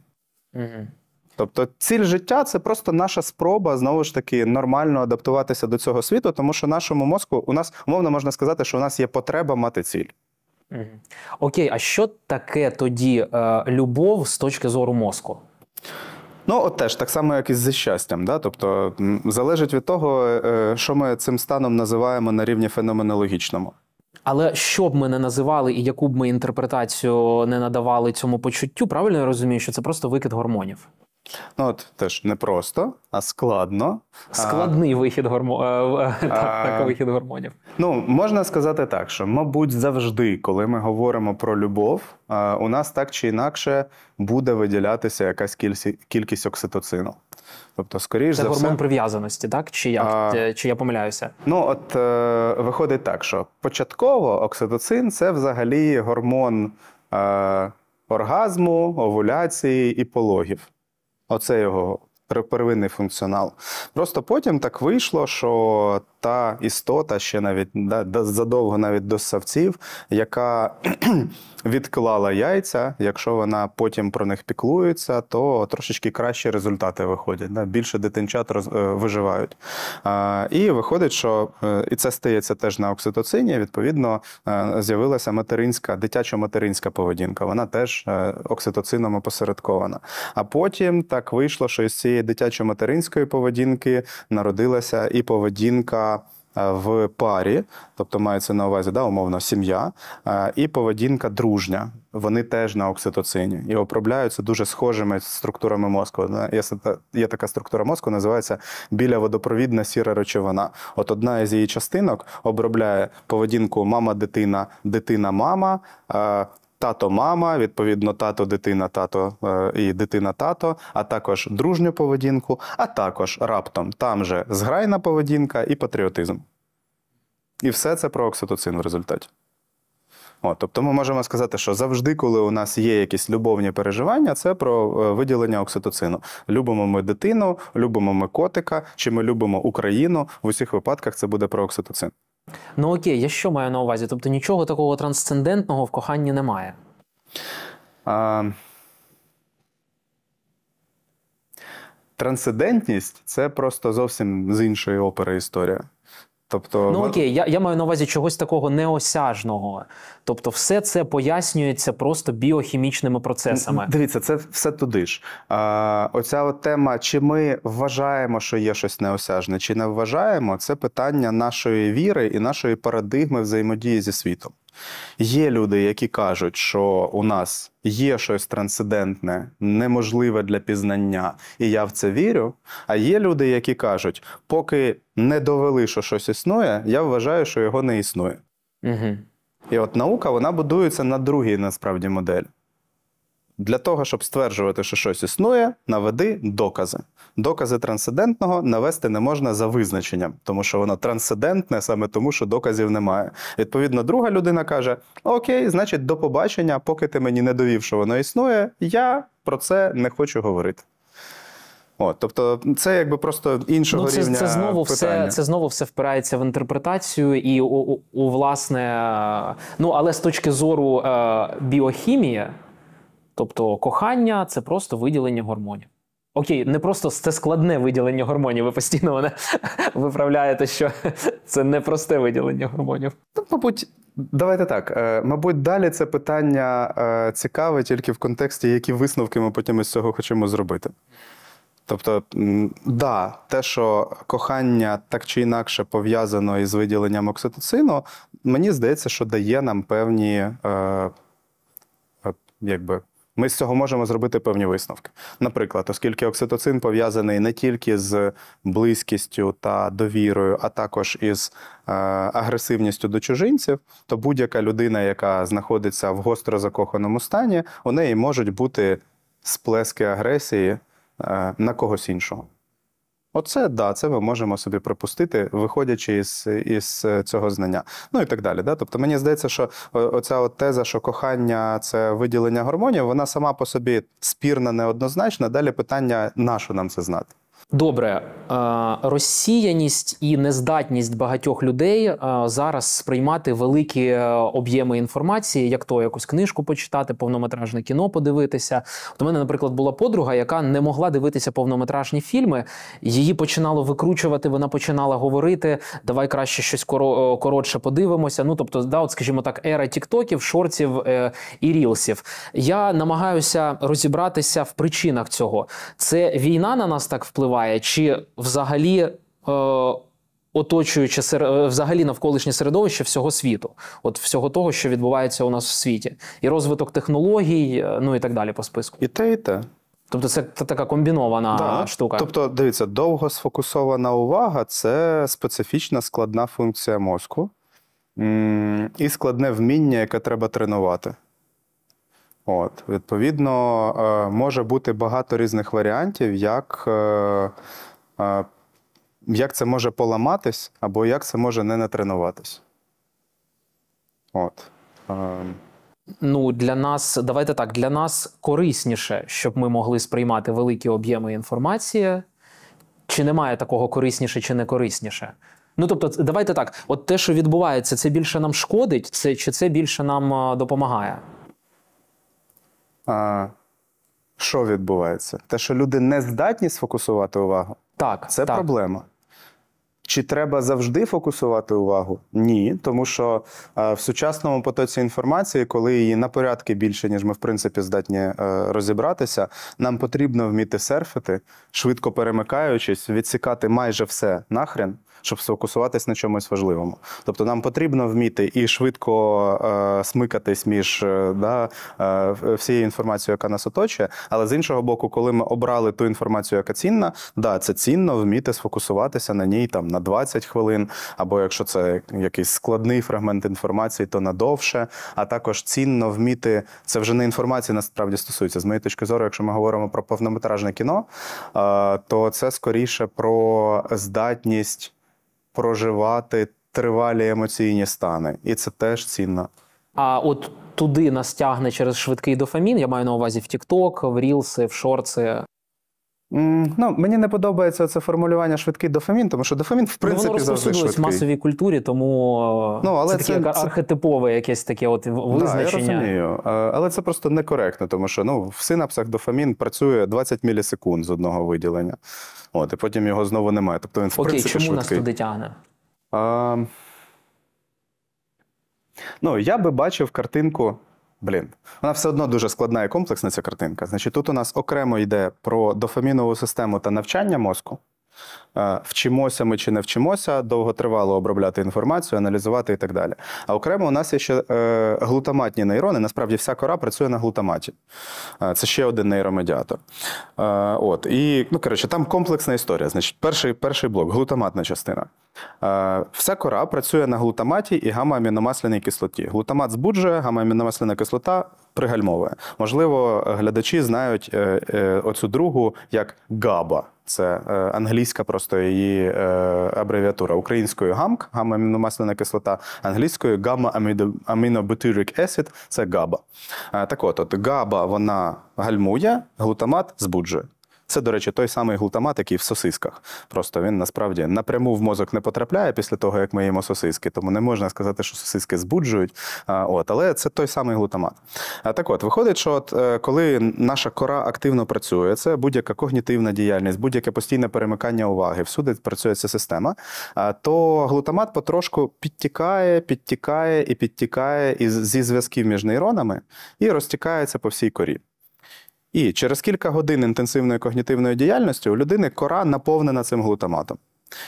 Тобто ціль життя – це просто наша спроба, знову ж таки, нормально адаптуватися до цього світу, тому що нашому мозку, у нас, умовно можна сказати, що у нас є потреба мати ціль. Окей, а що таке тоді любов з точки зору мозку? Теж, так само, як і зі щастям. Тобто залежить від того, що ми цим станом називаємо на рівні феноменологічному. Але що б ми не називали і яку б ми інтерпретацію не надавали цьому почуттю, правильно я розумію, що це просто викид гормонів? Теж не просто, а складно. Складний вихід гормонів. Можна сказати так, що, мабуть, завжди, коли ми говоримо про любов, у нас так чи інакше буде виділятися якась кількість окситоцину. Тобто, скоріш за все... Це гормон прив'язаності, так? Чи я помиляюся? Виходить так, що початково окситоцин – це взагалі гормон оргазму, овуляції і пологів. Оце його первинний функціонал. Просто потім так вийшло, що та істота, ще навіть задовго навіть до ссавців, яка відклала яйця, якщо вона потім про них піклується, то трошечки кращі результати виходять, більше дитинчат виживають. І виходить, що і це стається теж на окситоцині, відповідно, з'явилася дитячо-материнська поведінка, вона теж окситоцином опосередкована. А потім так вийшло, що із цієї дитячо-материнської поведінки народилася і поведінка в парі, тобто мається на увазі, умовно, сім'я, і поведінка дружня. Вони теж на окситоцині і обробляються дуже схожими структурами мозку. Є така структура мозку, називається біляводопровідна сіра речовина. От одна із її частинок обробляє поведінку мама-дитина, дитина-мама, тато-мама, відповідно, тато-дитина, тато і дитина-тато, а також дружню поведінку, а також раптом там же зграйна поведінка і патріотизм. І все це про окситоцин в результаті. Тобто ми можемо сказати, що завжди, коли у нас є якісь любовні переживання, це про виділення окситоцину. Любимо ми дитину, любимо ми котика, чи ми любимо Україну, в усіх випадках це буде про окситоцин. Окей, я що маю на увазі? Тобто нічого такого трансцендентного в коханні немає? Трансцендентність – це просто зовсім з іншої опери історія. Окей, я маю на увазі чогось такого неосяжного. Тобто все це пояснюється просто біохімічними процесами. Дивіться, це все туди ж. Оця тема, чи ми вважаємо, що є щось неосяжне, чи не вважаємо, це питання нашої віри і нашої парадигми взаємодії зі світом. Є люди, які кажуть, що у нас є щось трансцендентне, неможливе для пізнання, і я в це вірю. А є люди, які кажуть, поки не довели, що щось існує, я вважаю, що його не існує. І от наука, вона будується на другій, насправді, моделі. Для того, щоб стверджувати, що щось існує, наведи докази. Докази трансцендентного навести не можна за визначенням, тому що воно трансцендентне саме тому, що доказів немає. Відповідно, друга людина каже, окей, значить, до побачення, поки ти мені не довів, що воно існує, я про це не хочу говорити. Тобто це якби просто іншого рівня питання. Це знову все впирається в інтерпретацію і у власне... Ну, але з точки зору біохімії, тобто кохання – це просто виділення гормонів. Окей, не просто це складне виділення гормонів, ви постійно мене виправляєте, що це не просте виділення гормонів. Мабуть, давайте так. Мабуть, далі це питання цікаве тільки в контексті, які висновки ми потім із цього хочемо зробити. Тобто, да, те, що кохання так чи інакше пов'язано із виділенням окситоцину, мені здається, що дає нам певні, якби, ми з цього можемо зробити певні висновки. Наприклад, оскільки окситоцин пов'язаний не тільки з близькістю та довірою, а також із агресивністю до чужинців, то будь-яка людина, яка знаходиться в гостро закоханому стані, у неї можуть бути сплески агресії на когось іншого. Оце, да, це ми можемо собі припустити, виходячи із цього знання. Ну і так далі. Да? Тобто мені здається, що оця от теза, що кохання – це виділення гормонів, вона сама по собі спірна, неоднозначна. Далі питання, на що нам це знати? Добре. Розсіяність і нездатність багатьох людей зараз сприймати великі об'єми інформації, як то якусь книжку почитати, повнометражне кіно подивитися. От у мене, наприклад, була подруга, яка не могла дивитися повнометражні фільми. Її починало викручувати, вона починала говорити, давай краще щось коротше подивимося. Ну, тобто, да, от, скажімо так, ера тіктоків, шортів і рілсів. Я намагаюся розібратися в причинах цього. Це війна на нас так впливає? Чи взагалі взагалі навколишнє середовище всього світу, от всього того, що відбувається у нас в світі. І розвиток технологій, ну і так далі по списку. І те, і те. Тобто це така комбінована штука. Тобто, дивіться, довго сфокусована увага – це специфічна складна функція мозку і складне вміння, яке треба тренувати. От, відповідно, може бути багато різних варіантів, як це може поламатись, або як це може не натренуватись. От. Ну, для нас, давайте так, для нас корисніше, щоб ми могли сприймати великі об'єми інформації. Чи немає такого корисніше, чи не корисніше? Ну, тобто, давайте так, от те, що відбувається, це більше нам шкодить, чи це більше нам допомагає? Що відбувається? Те, що люди не здатні сфокусувати увагу? Так. Це проблема. Чи треба завжди фокусувати увагу? Ні, тому що в сучасному потоці інформації, коли її на порядки більше, ніж ми, в принципі, здатні розібратися, нам потрібно вміти серфити, швидко перемикаючись, відсікати майже все нахрен, щоб сфокусуватись на чомусь важливому. Тобто нам потрібно вміти і швидко смикатись між всією інформацією, яка нас оточує, але з іншого боку, коли ми обрали ту інформацію, яка цінна, да, це цінно вміти сфокусуватися на ній там, на 20 хвилин, або якщо це якийсь складний фрагмент інформації, то надовше, а також цінно вміти, це вже не інформація насправді стосується. З моєї точки зору, якщо ми говоримо про повнометражне кіно, то це скоріше про здатність проживати тривалі емоційні стани. І це теж цінно. А от туди нас тягне через швидкий дофамін, я маю на увазі в TikTok, в рілси, в шорти. Ну, мені не подобається це формулювання «швидкий дофамін», тому що дофамін, в принципі, завжди швидкий. Воно розповсюдилось в масовій культурі, тому але це таке архетипове якесь таке от визначення. Да, я розумію. Але це просто некоректно, тому що в синапсах дофамін працює 20 мілісекунд з одного виділення. От, і потім його знову немає. Тобто він, в принципі, швидкий. Окей, чому нас туди тягне? Я би бачив картинку... вона все одно дуже складна і комплексна, ця картинка. Значить, тут у нас окремо йде про дофамінову систему та навчання мозку. Вчимося ми чи не вчимося, довготривало обробляти інформацію, аналізувати і так далі. А окремо у нас є ще глутаматні нейрони. Насправді вся кора працює на глутаматі. Це ще один нейромедіатор. Там комплексна історія. Значить, перший блок – глутаматна частина. Вся кора працює на глутаматі і гамма-аміномасляній кислоті. Глутамат збуджує, гамма-аміномасляна кислота пригальмовує. Можливо, глядачі знають оцю другу як ГАБА. Це англійська просто її абревіатура. Українською ГАМК, гамма-аміномасляна кислота, англійською гамма-амінобутирік есід, це ГАБА. Так от, ГАБА вона гальмує, глутамат збуджує. Це, до речі, той самий глутамат, який в сосисках. Просто він, насправді, напряму в мозок не потрапляє після того, як ми їмо сосиски. Тому не можна сказати, що сосиски збуджують. Але це той самий глутамат. Так от, виходить, що коли наша кора активно працює, це будь-яка когнітивна діяльність, будь-яке постійне перемикання уваги, всюди працює ця система, то глутамат потрошку підтікає зі зв'язків між нейронами і розтікається по всій корі. І через кілька годин інтенсивної когнітивної діяльності у людини кора наповнена цим глутаматом.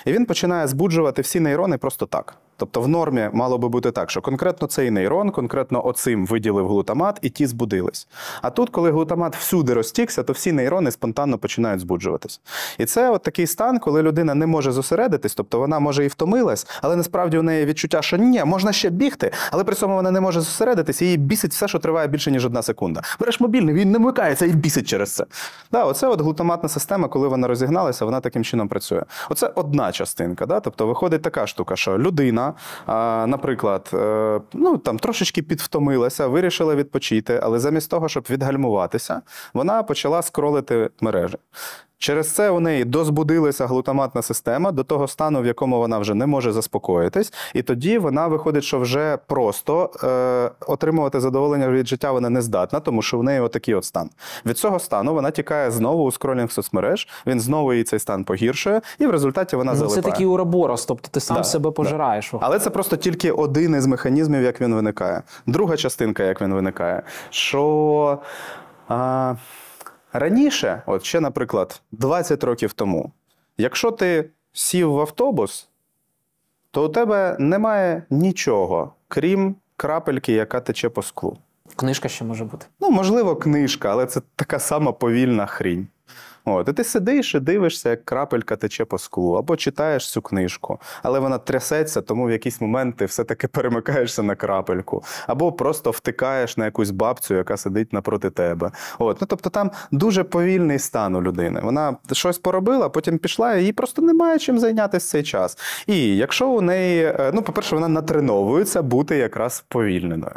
І він починає збуджувати всі нейрони просто так. Тобто в нормі мало би бути так, що конкретно цей нейрон, конкретно оцим виділив глутамат, і ті збудились. А тут, коли глутамат всюди розтікся, то всі нейрони спонтанно починають збуджуватись. І це от такий стан, коли людина не може зосередитись, тобто вона може і втомилась, але насправді у неї відчуття, що ні, можна ще бігти, але при цьому вона не може зосередитись, і її бісить все, що триває більше, ніж 1 секунда. Береш мобільний, він не вмикається і бісить через це. Оце от глутаматна система, коли вона розігналася, вона таким чином працює. Оце одна частинка. Тобто виходить така штука, що людина, наприклад, трошечки підвтомилася, вирішила відпочити, але замість того, щоб відгальмуватися, вона почала скролити мережі. Через це у неї дозбудилася глутаматна система до того стану, в якому вона вже не може заспокоїтись, і тоді вона виходить, що вже просто отримувати задоволення від життя вона не здатна, тому що в неї отакий от стан. Від цього стану вона тікає знову у скролінг соцмереж, він знову їй цей стан погіршує, і в результаті вона залипає. Це такий уроборос, тобто ти сам себе пожираєш. Але це просто тільки один із механізмів, як він виникає. Друга частинка, як він виникає, що... Раніше, от ще, наприклад, 20 років тому, якщо ти сів в автобус, то у тебе немає нічого, крім крапельки, яка тече по склу. Книжка ще може бути? Можливо, книжка, але це така сама повільна хрінь. І ти сидиш і дивишся, як крапелька тече по склу, або читаєш цю книжку, але вона трясеться, тому в якийсь момент ти все-таки перемикаєшся на крапельку, або просто втикаєш на якусь бабцю, яка сидить напроти тебе. Тобто там дуже повільний стан у людини. Вона щось поробила, потім пішла, і їй просто немає чим зайнятися цей час. І якщо у неї, по-перше, вона натреновується бути якраз сповільненою.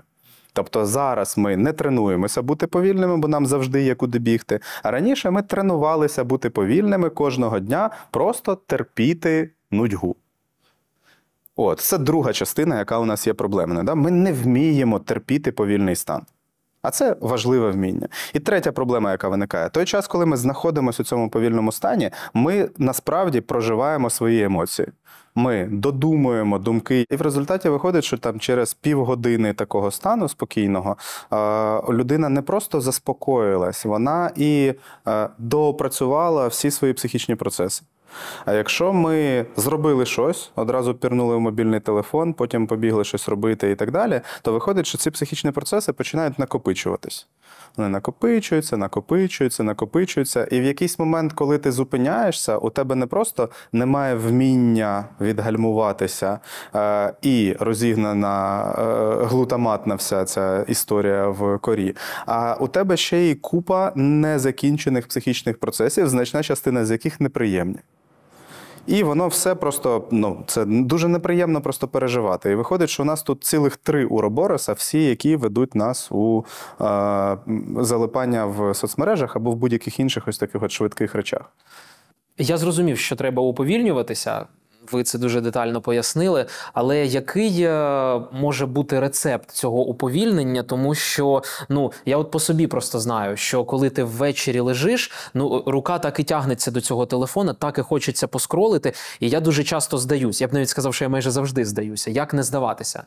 Тобто зараз ми не тренуємося бути повільними, бо нам завжди є куди бігти. А раніше ми тренувалися бути повільними кожного дня, просто терпіти нудьгу. Це друга частина, яка у нас є проблемною. Ми не вміємо терпіти повільний стан. А це важливе вміння. І третя проблема, яка виникає. Той час, коли ми знаходимося у цьому повільному стані, ми насправді проживаємо свої емоції. Ми додумуємо думки. І в результаті виходить, що через півгодини такого стану спокійного людина не просто заспокоїлась, вона і доопрацювала всі свої психічні процеси. А якщо ми зробили щось, одразу пірнули в мобільний телефон, потім побігли щось робити і так далі, то виходить, що ці психічні процеси починають накопичуватись. Вони накопичуються. І в якийсь момент, коли ти зупиняєшся, у тебе не просто немає вміння відгальмуватися і розігнана глутаматна вся ця історія в корі, а у тебе ще й купа незакінчених психічних процесів, значна частина з яких неприємні. І воно все просто, це дуже неприємно просто переживати. І виходить, що у нас тут цілих 3 уробороса, всі, які ведуть нас у залипання в соцмережах або в будь-яких інших ось таких от швидких речах. Я зрозумів, що треба уповільнюватися. Ви це дуже детально пояснили, але який може бути рецепт цього уповільнення? Тому що, я от по собі просто знаю, що коли ти ввечері лежиш, рука так і тягнеться до цього телефона, так і хочеться поскролити, і я дуже часто здаюсь. Я б навіть сказав, що я майже завжди здаюся. Як не здаватися?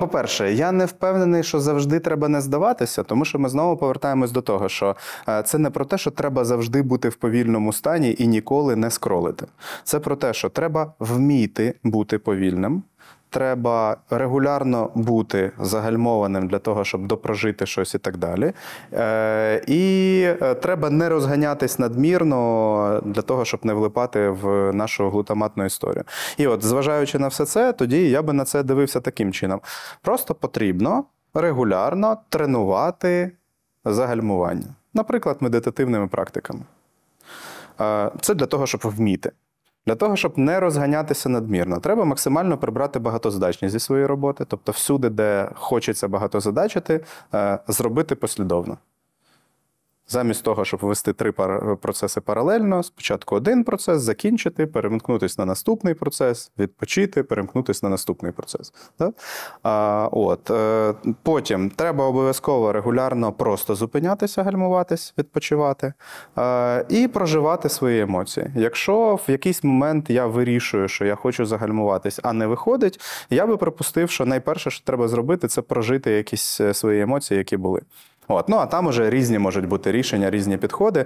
По-перше, я не впевнений, що завжди треба не здаватися, тому що ми знову повертаємось до того, що це не про те, що треба завжди бути в повільному стані і ніколи не скролити. Це про те, що треба вміти бути повільним, треба регулярно бути загальмованим для того, щоб допрожити щось і так далі. І треба не розганятись надмірно для того, щоб не влипати в нашу глутаматну історію. І от, зважаючи на все це, тоді я би на це дивився таким чином. Просто потрібно регулярно тренувати загальмування. Наприклад, медитативними практиками. Це для того, щоб вміти. Для того, щоб не розганятися надмірно, треба максимально прибрати багатозадачність зі своєї роботи. Тобто всюди, де хочеться багатозадачити, зробити послідовно. Замість того, щоб вести три процеси паралельно, спочатку один процес, закінчити, перемкнутися на наступний процес, відпочити, перемкнутися на наступний процес. Да? Потім треба обов'язково регулярно просто зупинятися, гальмуватись, відпочивати і проживати свої емоції. Якщо в якийсь момент я вирішую, що я хочу загальмуватись, а не виходить, я би припустив, що найперше, що треба зробити, це прожити якісь свої емоції, які були. Ну, а там уже різні можуть бути рішення, різні підходи.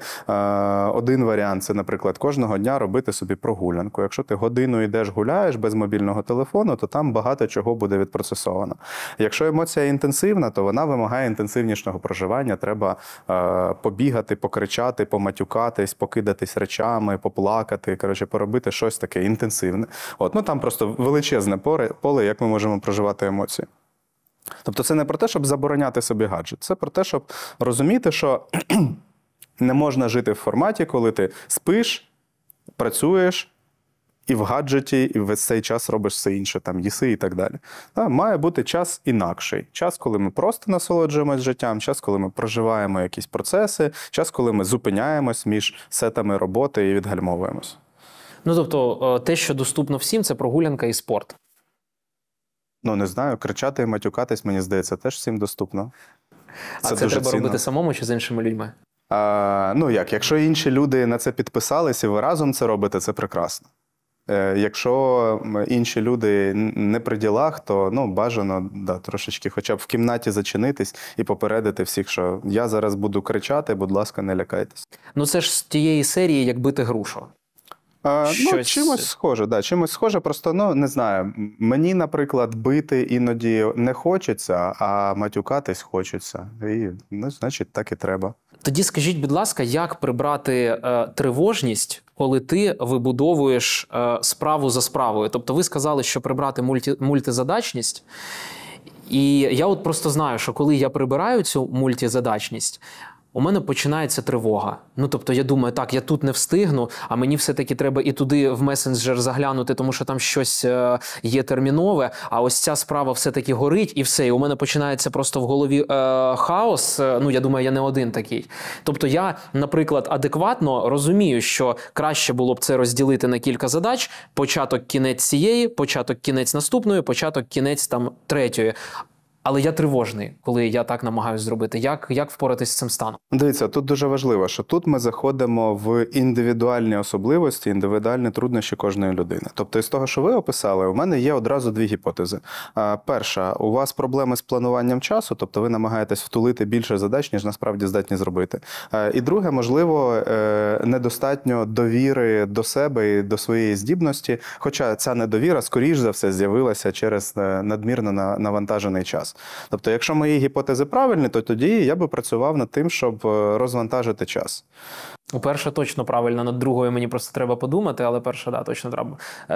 Один варіант – це, наприклад, кожного дня робити собі прогулянку. Якщо ти годину йдеш, гуляєш без мобільного телефону, то там багато чого буде відпроцесовано. Якщо емоція інтенсивна, то вона вимагає інтенсивнішого проживання. Треба побігати, покричати, поматюкатись, покидатись речами, поплакати, коротше, поробити щось таке інтенсивне. Ну, там просто величезне поле, як ми можемо проживати емоції. Тобто це не про те, щоб забороняти собі гаджет, це про те, щоб розуміти, що не можна жити в форматі, коли ти спиш, працюєш, і в гаджеті, і весь цей час робиш все інше, там, їси і так далі. Має бути час інакший. Час, коли ми просто насолоджуємось життям, час, коли ми проживаємо якісь процеси, час, коли ми зупиняємось між сетами роботи і відгальмовуємось. Ну, тобто, те, що доступно всім, це прогулянка і спорт. Ну, не знаю, кричати і матюкатись, мені здається, теж всім доступно. А це треба робити самому чи з іншими людьми? Ну як, якщо інші люди на це підписались і ви разом це робите, це прекрасно. Якщо інші люди не при ділах, то бажано трошечки хоча б в кімнаті зачинитись і попередити всіх, що я зараз буду кричати, будь ласка, не лякайтесь. Ну це ж з тієї серії «Як бити грушу». Чимось схоже, просто, не знаю, мені, наприклад, бити іноді не хочеться, а матюкатись хочеться, і, значить, так і треба. Тоді скажіть, будь ласка, як прибрати тривожність, коли ти вибудовуєш справу за справою? Тобто ви сказали, що прибрати мультизадачність, і я от просто знаю, що коли я прибираю цю мультизадачність, у мене починається тривога. Ну, тобто, я думаю, так, я тут не встигну, а мені все-таки треба і туди в месенджер заглянути, тому що там щось є термінове, а ось ця справа все-таки горить, і все, і у мене починається просто в голові хаос. Ну, я думаю, я не один такий. Тобто, я, наприклад, адекватно розумію, що краще було б це розділити на кілька задач. Початок, кінець цієї, початок, кінець наступної, початок, кінець там третьої. Але я тривожний, коли я так намагаюся зробити. Як впоратись з цим станом? Дивіться, тут дуже важливо, що тут ми заходимо в індивідуальні особливості, індивідуальні труднощі кожної людини. Тобто із того, що ви описали, у мене є одразу дві гіпотези. Перша, у вас проблеми з плануванням часу, тобто ви намагаєтесь втулити більше задач, ніж насправді здатні зробити. І друге, можливо, недостатньо довіри до себе і до своєї здібності, хоча ця недовіра, скоріш за все, з'явилася через надмірно навантажений час. Тобто, якщо мої гіпотези правильні, то тоді я би працював над тим, щоб розвантажити час. Перша точно правильно, над другою мені просто треба подумати, але перша, да,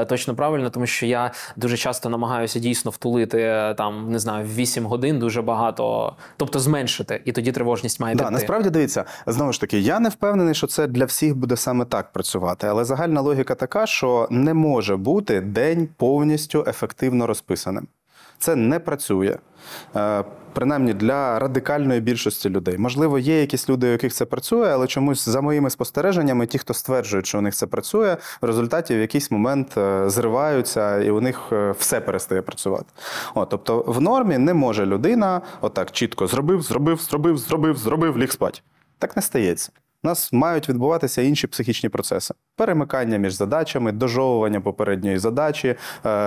точно правильно, тому що я дуже часто намагаюся дійсно втулити, там, не знаю, в 8 годин дуже багато, тобто зменшити, і тоді тривожність має піти. Насправді, дивіться, знову ж таки, я не впевнений, що це для всіх буде саме так працювати, але загальна логіка така, що не може бути день повністю ефективно розписаним. Це не працює, принаймні для радикальної більшості людей. Можливо, є якісь люди, у яких це працює, але чомусь, за моїми спостереженнями, ті, хто стверджують, що у них це працює, в результаті в якийсь момент зриваються, і у них все перестає працювати. Тобто в нормі не може людина отак чітко зробив, ліг спать. Так не стається. У нас мають відбуватися інші психічні процеси. Перемикання між задачами, дожовування попередньої задачі,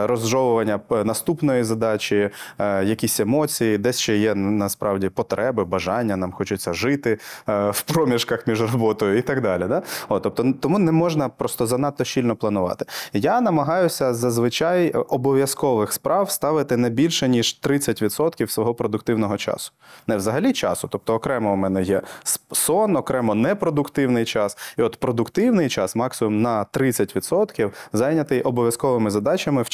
розжовування наступної задачі, якісь емоції, десь ще є насправді потреби, бажання, нам хочеться жити в проміжках між роботою і так далі. Тобто, тому не можна просто занадто щільно планувати. Я намагаюся зазвичай обов'язкових справ ставити не більше, ніж 30% свого продуктивного часу. Не взагалі часу, тобто окремо у мене є сон, окремо непродуктивний час. І от продуктивний час максимально на 30% зайнятий обов'язковими задачами в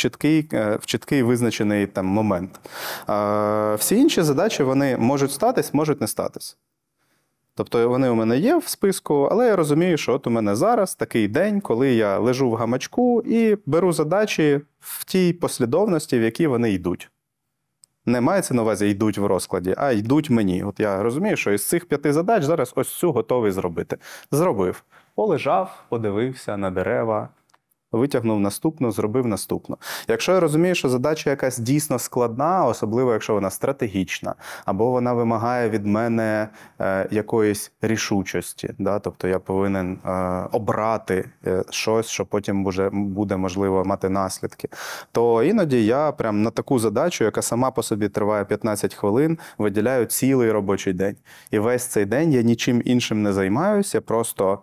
чіткий визначений там момент. Всі інші задачі, вони можуть статись, можуть не статись. Тобто вони у мене є в списку, але я розумію, що от у мене зараз такий день, коли я лежу в гамачку і беру задачі в тій послідовності, в якій вони йдуть. не мається на увазі йдуть в розкладі, а йдуть мені. От я розумію, що із цих 5 задач зараз ось цю готовий зробити. Зробив. Полежав, подивився на дерева, витягнув наступну, зробив наступну. Якщо я розумію, що задача якась дійсно складна, особливо якщо вона стратегічна, або вона вимагає від мене якоїсь рішучості, да? Тобто я повинен обрати щось, що потім буде, можливо, мати наслідки, то іноді я прям на таку задачу, яка сама по собі триває 15 хвилин, виділяю цілий робочий день. І весь цей день я нічим іншим не займаюся, я просто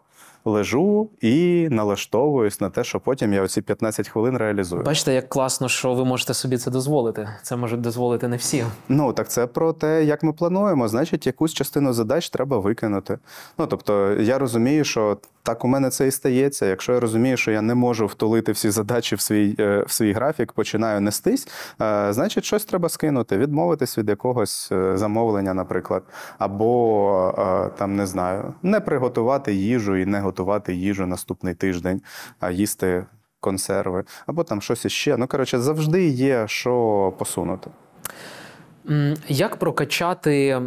лежу і налаштовуюсь на те, що потім я оці 15 хвилин реалізую. Бачите, як класно, що ви можете собі це дозволити. Це можуть дозволити не всі. Ну, так це про те, як ми плануємо. Значить, якусь частину задач треба викинути. Ну, тобто, я розумію, що так у мене це і стається. Якщо я розумію, що я не можу втулити всі задачі в свій графік, починаю нестись, значить, щось треба скинути. Відмовитись від якогось замовлення, наприклад. Або, там, не знаю, не приготувати їжу і не готувати їжу наступний тиждень, а їсти консерви, або там щось іще. Ну, коротше, завжди є, що посунути. Як прокачати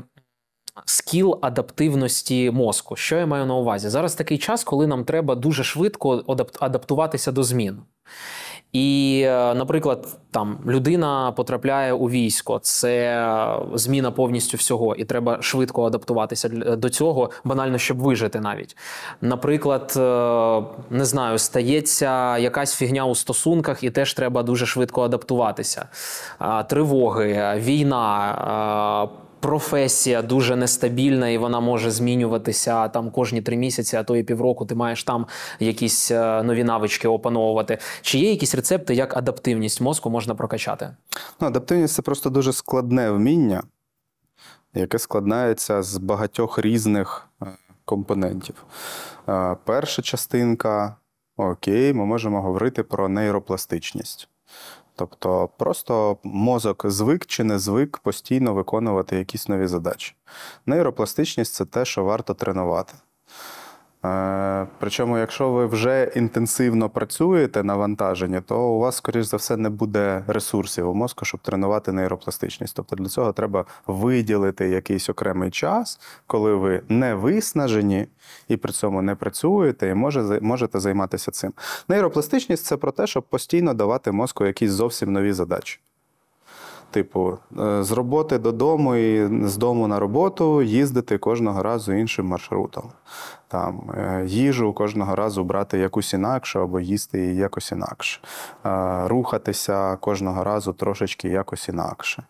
скіл адаптивності мозку? Що я маю на увазі? Зараз такий час, коли нам треба дуже швидко адаптуватися до змін. І, наприклад, там людина потрапляє у військо, це зміна повністю всього, і треба швидко адаптуватися до цього, банально, щоб вижити навіть. Наприклад, не знаю, стається якась фігня у стосунках, і теж треба дуже швидко адаптуватися. Тривоги, війна, професія дуже нестабільна, і вона може змінюватися там кожні 3 місяці, а то і півроку ти маєш там якісь нові навички опановувати. Чи є якісь рецепти, як адаптивність мозку можна прокачати? Ну, адаптивність – це просто дуже складне вміння, яке складається з багатьох різних компонентів. Перша частинка – окей, ми можемо говорити про нейропластичність. Тобто просто мозок звик чи не звик постійно виконувати якісь нові задачі. Нейропластичність – це те, що варто тренувати. Причому, якщо ви вже інтенсивно працюєте навантажені, то у вас, скоріш за все, не буде ресурсів у мозку, щоб тренувати нейропластичність. Тобто для цього треба виділити якийсь окремий час, коли ви не виснажені і при цьому не працюєте, і можете займатися цим. Нейропластичність – це про те, щоб постійно давати мозку якісь зовсім нові задачі. Типу, з роботи додому і з дому на роботу їздити кожного разу іншим маршрутом. Там, їжу кожного разу брати якусь інакшу або їсти її якось інакше. Рухатися кожного разу трошечки якось інакше.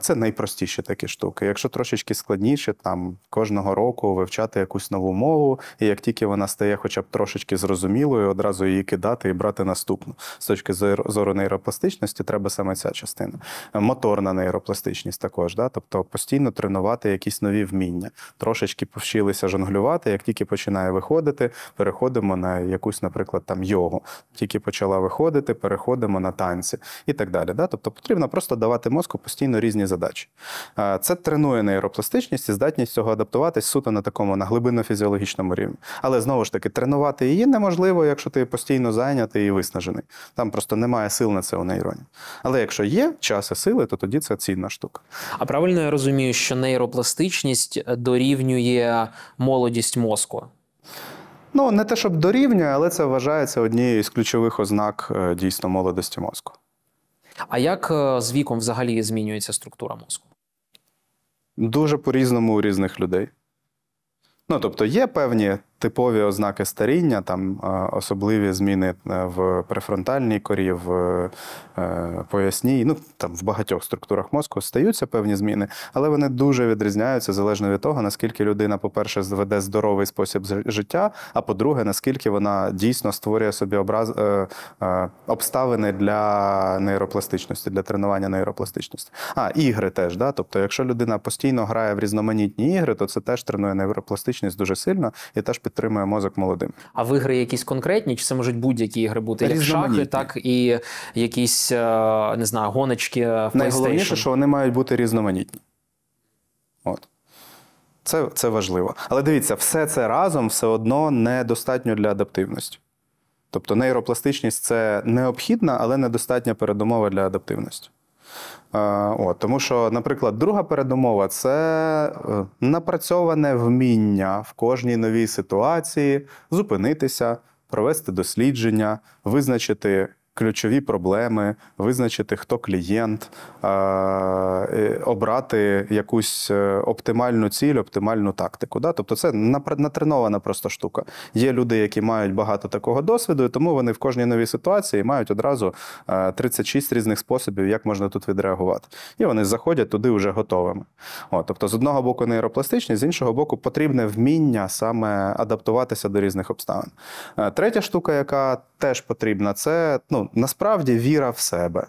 Це найпростіші такі штуки. Якщо трошечки складніше, там, кожного року вивчати якусь нову мову, і як тільки вона стає хоча б трошечки зрозумілою, одразу її кидати і брати наступну. З точки зору нейропластичності треба саме ця частина. Моторна нейропластичність також, да? Тобто постійно тренувати якісь нові вміння. Трошечки повчилися жонглювати, як тільки починає виходити, переходимо на якусь, наприклад, там йогу. Тільки почала виходити, переходимо на танці і так далі. Да? Тобто потрібно просто давати мозку постійно різні задачі. Це тренує нейропластичність і здатність цього адаптуватись суто на такому, на глибинно-фізіологічному рівні. Але, знову ж таки, тренувати її неможливо, якщо ти постійно зайнятий і виснажений. Там просто немає сил на це у нейроні. Але якщо є час і сили, то тоді це цінна штука. А правильно я розумію, що нейропластичність дорівнює молодість мозку? Ну, не те, щоб дорівнює, але це вважається однією з ключових ознак дійсно молодості мозку. А як з віком взагалі змінюється структура мозку? Дуже по-різному у різних людей. Ну, тобто є певні типові ознаки старіння, там особливі зміни в префронтальній корі, в поясній, ну, там в багатьох структурах мозку стаються певні зміни, але вони дуже відрізняються залежно від того, наскільки людина, по-перше, веде здоровий спосіб життя, а по-друге, наскільки вона дійсно створює собі обставини для нейропластичності, для тренування нейропластичності. Ігри теж, да? Тобто якщо людина постійно грає в різноманітні ігри, то це теж тренує нейропластичність дуже сильно і теж підтримує мозок молодим. А в ігри якісь конкретні? Чи це можуть будь-які ігри бути? Як шахи, так і якісь, не знаю, гоночки в PlayStation? Найголовніше, що вони мають бути різноманітні. От. Це важливо. Але дивіться, все це разом все одно недостатньо для адаптивності. Тобто нейропластичність – це необхідна, але недостатня передумова для адаптивності. Тому що, наприклад, друга передумова – це напрацьоване вміння в кожній новій ситуації зупинитися, провести дослідження, визначити ключові проблеми, визначити, хто клієнт, обрати якусь оптимальну ціль, оптимальну тактику. Тобто це натренована просто штука. Є люди, які мають багато такого досвіду, і тому вони в кожній новій ситуації мають одразу 36 різних способів, як можна тут відреагувати. І вони заходять туди вже готовими. Тобто з одного боку нейропластичність, з іншого боку потрібне вміння саме адаптуватися до різних обставин. Третя штука, яка теж потрібна, це насправді віра в себе.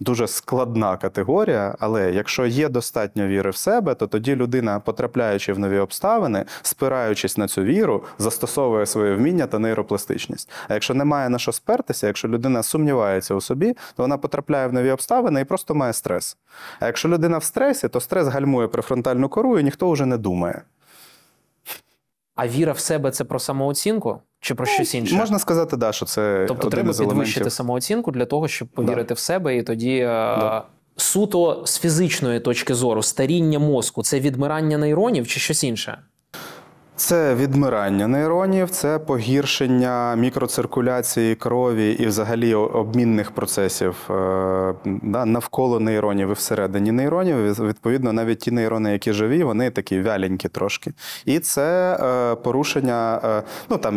Дуже складна категорія, але якщо є достатньо віри в себе, то тоді людина, потрапляючи в нові обставини, спираючись на цю віру, застосовує своє вміння та нейропластичність. А якщо немає на що спертися, якщо людина сумнівається у собі, то вона потрапляє в нові обставини і просто має стрес. А якщо людина в стресі, то стрес гальмує префронтальну кору і ніхто вже не думає. А віра в себе – це про самооцінку? Чи про щось інше? Можна сказати, так, що це один з елементів. Тобто треба підвищити самооцінку для того, щоб повірити в себе, і тоді суто з фізичної точки зору, старіння мозку – це відмирання нейронів чи щось інше? Це відмирання нейронів, це погіршення мікроциркуляції крові і взагалі обмінних процесів навколо нейронів і всередині нейронів. Відповідно, навіть ті нейрони, які живі, вони такі вяленькі трошки. І це порушення,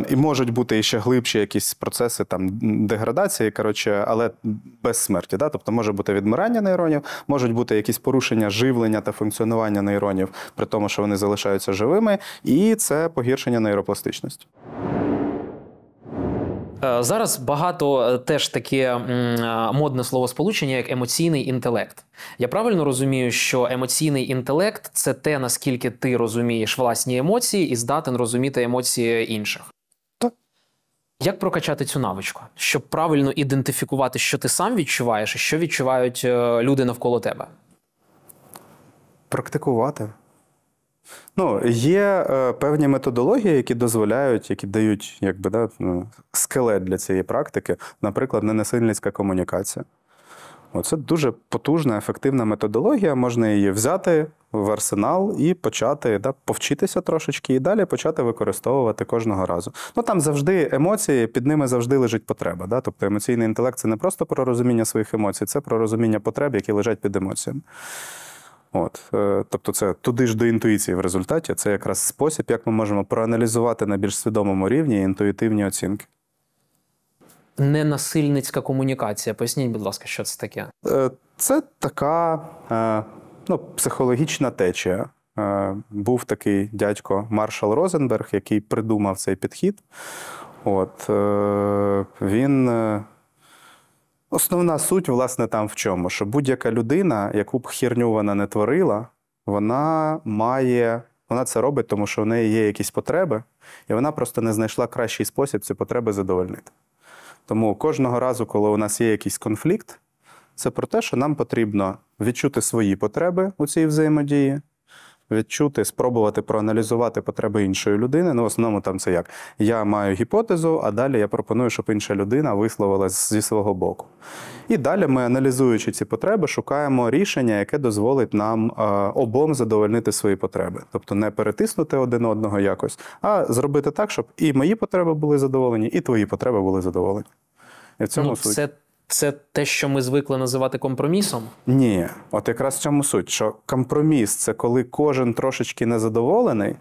і можуть бути ще глибші якісь процеси деградації, але без смерті. Тобто може бути відмирання нейронів, можуть бути якісь порушення живлення та функціонування нейронів, при тому, що вони залишаються живими, і це погіршення нейропластичності. Зараз багато теж таке модне словосполучення, як емоційний інтелект. Я правильно розумію, що емоційний інтелект – це те, наскільки ти розумієш власні емоції і здатен розуміти емоції інших? Так. Як прокачати цю навичку, щоб правильно ідентифікувати, що ти сам відчуваєш і що відчувають люди навколо тебе? Практикувати. Є певні методології, які дозволяють, які дають скелет для цієї практики, наприклад, ненасильницька комунікація. Це дуже потужна, ефективна методологія, можна її взяти в арсенал і почати повчитися трошечки, і далі почати використовувати кожного разу. Там завжди емоції, під ними завжди лежить потреба. Тобто емоційний інтелект – це не просто про розуміння своїх емоцій, це про розуміння потреб, які лежать під емоціями. Тобто це туди ж до інтуїції в результаті. Це якраз спосіб, як ми можемо проаналізувати на більш свідомому рівні інтуїтивні оцінки. Ненасильницька комунікація. Поясніть, будь ласка, що це таке? Це така психологічна течія. Був такий дядько Маршал Розенберг, який придумав цей підхід. Основна суть, власне, там в чому? Що будь-яка людина, яку б хірню вона не творила, вона це робить, тому що в неї є якісь потреби, і вона просто не знайшла кращий спосіб ці потреби задовольнити. Тому кожного разу, коли у нас є якийсь конфлікт, це про те, що нам потрібно відчути свої потреби у цій взаємодії, спробувати проаналізувати потреби іншої людини. В основному це як? Я маю гіпотезу, а далі я пропоную, щоб інша людина висловилась зі свого боку. І далі ми, аналізуючи ці потреби, шукаємо рішення, яке дозволить нам обом задовольнити свої потреби. Тобто не перетиснути один одного якось, а зробити так, щоб і мої потреби були задоволені, і твої потреби були задоволені. Це те, що ми звикли називати компромісом? Ні. От якраз в цьому суть, що компроміс – це коли кожен трошечки незадоволений.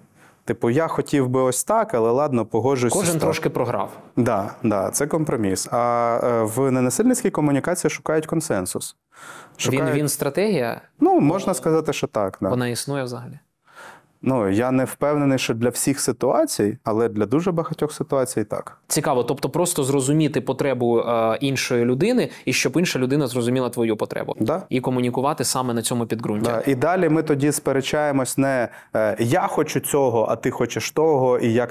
Типу, я хотів би ось так, але ладно, погоджуюся. Кожен трошки програв. Так, це компроміс. А в ненасильницькій комунікації шукають консенсус. Він стратегія? Можна сказати, що так. Вона існує взагалі? Я не впевнений, що для всіх ситуацій, але для дуже багатьох ситуацій так. Цікаво, тобто просто зрозуміти потребу іншої людини, і щоб інша людина зрозуміла твою потребу. І комунікувати саме на цьому підґрунті. І далі ми тоді сперечаємось не «я хочу цього, а ти хочеш того», і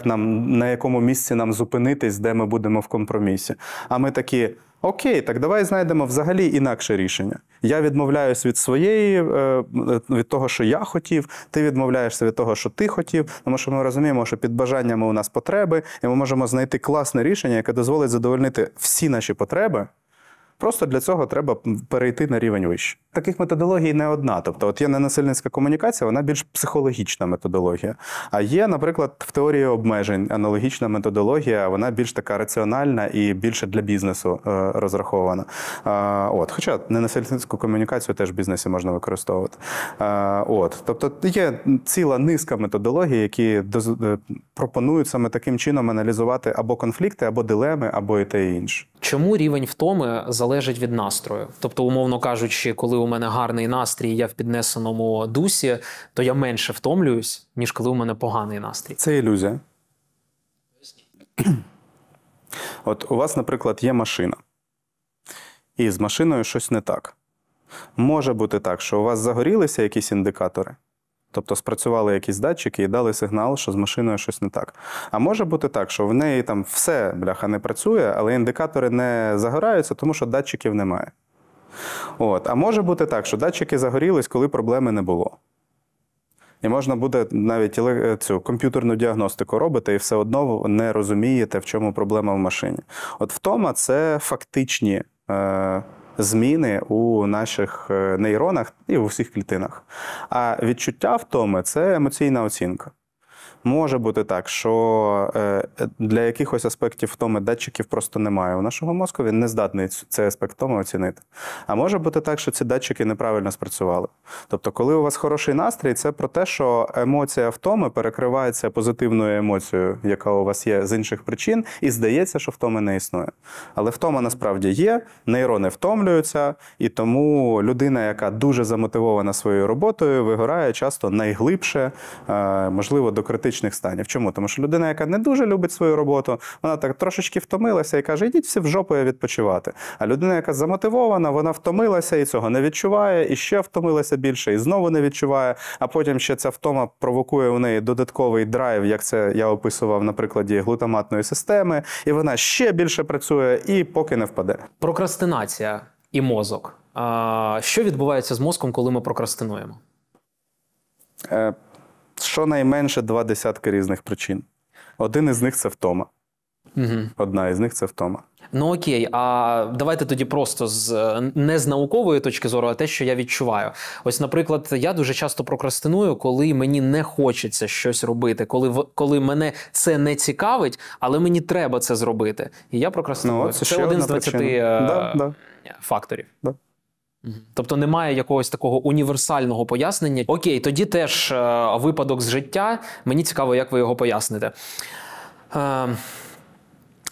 на якому місці нам зупинитись, де ми будемо в компромісі. А ми такі… Окей, так давай знайдемо взагалі інакше рішення. Я відмовляюсь від того, що я хотів, ти відмовляєшся від того, що ти хотів, тому що ми розуміємо, що під бажаннями у нас потреби, і ми можемо знайти класне рішення, яке дозволить задовольнити всі наші потреби, Просто для цього треба перейти на рівень вище. Таких методологій не одна. Тобто, от є ненасильницька комунікація, вона більш психологічна методологія. А є, наприклад, в теорії обмежень аналогічна методологія, вона більш така раціональна і більше для бізнесу розрахована. Хоча ненасильницьку комунікацію теж в бізнесі можна використовувати. Тобто, є ціла низка методологій, які пропонують саме таким чином аналізувати або конфлікти, або дилеми, або і те, і інше. Чому рівень втоми залежить від настрою? Тобто, умовно кажучи, коли у мене гарний настрій, я в піднесеному дусі, то я менше втомлююсь, ніж коли у мене поганий настрій. Це ілюзія. От у вас, наприклад, є машина. І з машиною щось не так. Може бути так, що у вас загорілися якісь індикатори. Тобто спрацювали якісь датчики і дали сигнал, що з машиною щось не так. А може бути так, що в неї там все, бляха, не працює, але індикатори не загораються, тому що датчиків немає. А може бути так, що датчики загорілись, коли проблеми не було. І можна буде навіть цю комп'ютерну діагностику робити, і все одно не розумієте, в чому проблема в машині. От втома – це фактичні зміни у наших нейронах і у всіх клітинах. А відчуття втоми – це емоційна оцінка. Може бути так, що для якихось аспектів втоми датчиків просто немає у нашого мозку, він не здатний цей аспект втоми оцінити. А може бути так, що ці датчики неправильно спрацювали. Тобто, коли у вас хороший настрій, це про те, що емоція втоми перекривається позитивною емоцією, яка у вас є з інших причин, і здається, що втоми не існує. Але втома насправді є, нейрони втомлюються, і тому людина, яка дуже замотивована своєю роботою, вигорає часто найглибше, можливо, до критичного станів. Чому? Тому що людина, яка не дуже любить свою роботу, вона так трошечки втомилася і каже, ідіть всі в жопу відпочивати. А людина, яка замотивована, вона втомилася і цього не відчуває, і ще втомилася більше, і знову не відчуває, а потім ще ця втома провокує у неї додатковий драйв, як це я описував на прикладі глутаматної системи, і вона ще більше працює, і поки не впаде. Прокрастинація і мозок. Що відбувається з мозком, коли ми прокрастинуємо? Щонайменше 20 різних причин. Один із них – це втома. Одна із них – це втома. Ну окей, а давайте тоді просто не з наукової точки зору, а те, що я відчуваю. Ось, наприклад, я дуже часто прокрастиную, коли мені не хочеться щось робити, коли мене це не цікавить, але мені треба це зробити. І я прокрастиную. Це один з 20 факторів. Тобто немає якогось такого універсального пояснення. Окей, тоді теж випадок з життя. Мені цікаво, як ви його поясните.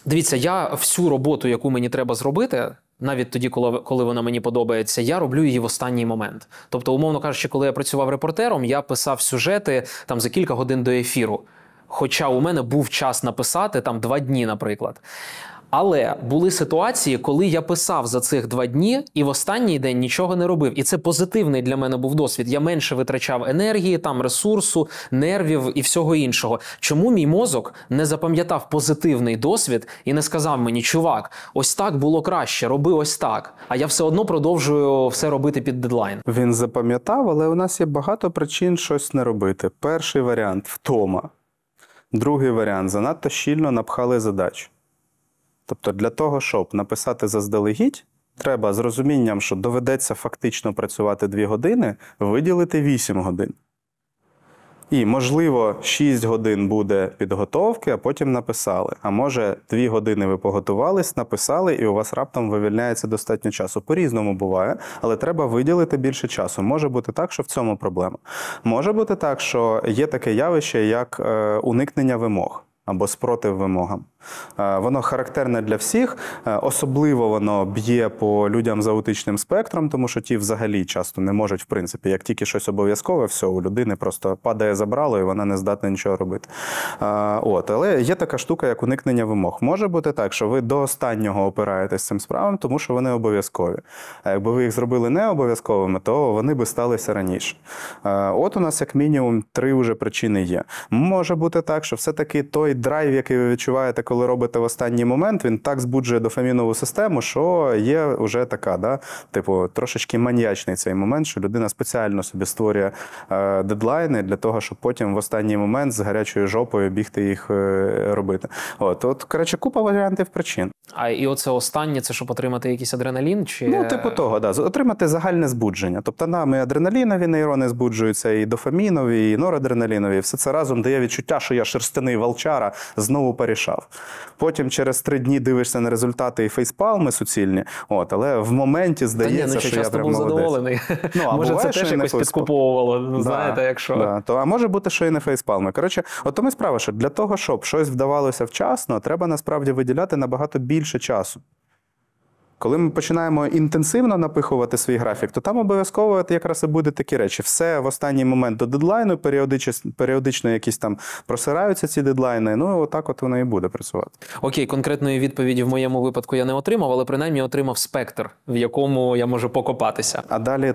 Дивіться, я всю роботу, яку мені треба зробити, навіть тоді, коли вона мені подобається, я роблю її в останній момент. Тобто, умовно кажучи, коли я працював репортером, я писав сюжети там за кілька годин до ефіру. Хоча у мене був час написати там 2 дні, наприклад. Але були ситуації, коли я писав за цих 2 дні і в останній день нічого не робив. І це позитивний для мене був досвід. Я менше витрачав енергії, там, ресурсу, нервів і всього іншого. Чому мій мозок не запам'ятав позитивний досвід і не сказав мені, чувак, ось так було краще, роби ось так. А я все одно продовжую все робити під дедлайн. Він запам'ятав, але у нас є багато причин щось не робити. Перший варіант – втома. Другий варіант – занадто щільно напхали задач. Тобто для того, щоб написати заздалегідь, треба з розумінням, що доведеться фактично працювати 2 години, виділити 8 годин. І, можливо, 6 годин буде підготовки, а потім написали. А може, 2 години ви поготувались, написали, і у вас раптом вивільняється достатньо часу. По-різному буває, але треба виділити більше часу. Може бути так, що в цьому проблема. Може бути так, що є таке явище, як уникнення вимог. Або спротив вимогам. Воно характерне для всіх, особливо воно б'є по людям з аутичним спектром, тому що ті взагалі часто не можуть, в принципі, як тільки щось обов'язкове, все, у людини просто падає забрало і вона не здатна нічого робити. Але є така штука, як уникнення вимог. Може бути так, що ви до останнього опираєтесь цим справам, тому що вони обов'язкові. А якби ви їх зробили не обов'язковими, то вони би сталися раніше. От у нас як мінімум 3 вже причини є. Може бути так, що все-таки той драйв, який ви відчуваєте, коли робите в останній момент, він так збуджує дофамінову систему, що є вже така, трошечки маніячний цей момент, що людина спеціально собі створює дедлайни для того, щоб потім в останній момент з гарячою жопою бігти їх робити. Коротше, купа варіантів причин. А і оце останнє, це щоб отримати якийсь адреналін? Чи... Ну, типу того, да. Отримати загальне збудження. Тобто нами адреналінові нейрони збуджуються, і дофамінові, і норадреналінові. Все це разом дає відчуття, що я шерстяний волчара, знову порішав. Потім через 3 дні дивишся на результати і фейспалми суцільні, от, але в моменті здається, що я прям молодець. Задоволений. Ну, а може, буває, це теж якось підскуповувало, да, знаєте, якщо... Да. То, а може бути, що і не фейспалми. Коротше, от тому і справа, що для того, щоб щось вдавалося вчасно, треба насправді виділяти набагато більше часу. Коли ми починаємо інтенсивно напихувати свій графік, то там обов'язково якраз і будуть такі речі. Все в останній момент до дедлайну, періодично якісь там просираються ці дедлайни, ну отак от воно і буде працювати. Окей, конкретної відповіді в моєму випадку я не отримав, але принаймні отримав спектр, в якому я можу покопатися. А далі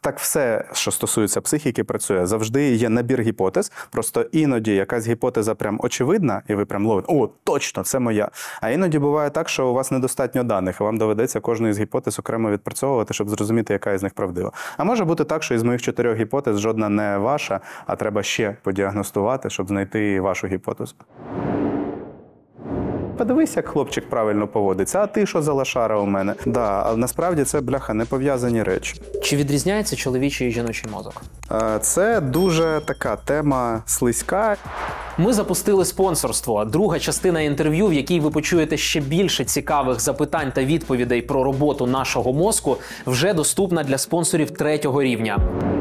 так все, що стосується психіки, працює. Завжди є набір гіпотез, просто іноді якась гіпотеза прям очевидна, і ви прям ловите, о, точно, це моя. А іноді буває так, що у вас недостатньо даних, вам доведеться кожну із гіпотез окремо відпрацьовувати, щоб зрозуміти, яка із них правдива. А може бути так, що із моїх 4 гіпотез жодна не ваша, а треба ще подіагностувати, щоб знайти вашу гіпотезу. Подивись, як хлопчик правильно поводиться, а ти що за лошара у мене? Да, але насправді це, бляха, не пов'язані речі. Чи відрізняється чоловічий і жіночий мозок? Це дуже така тема слизька. Ми запустили спонсорство. Друга частина інтерв'ю, в якій ви почуєте ще більше цікавих запитань та відповідей про роботу нашого мозку, вже доступна для спонсорів 3-го рівня.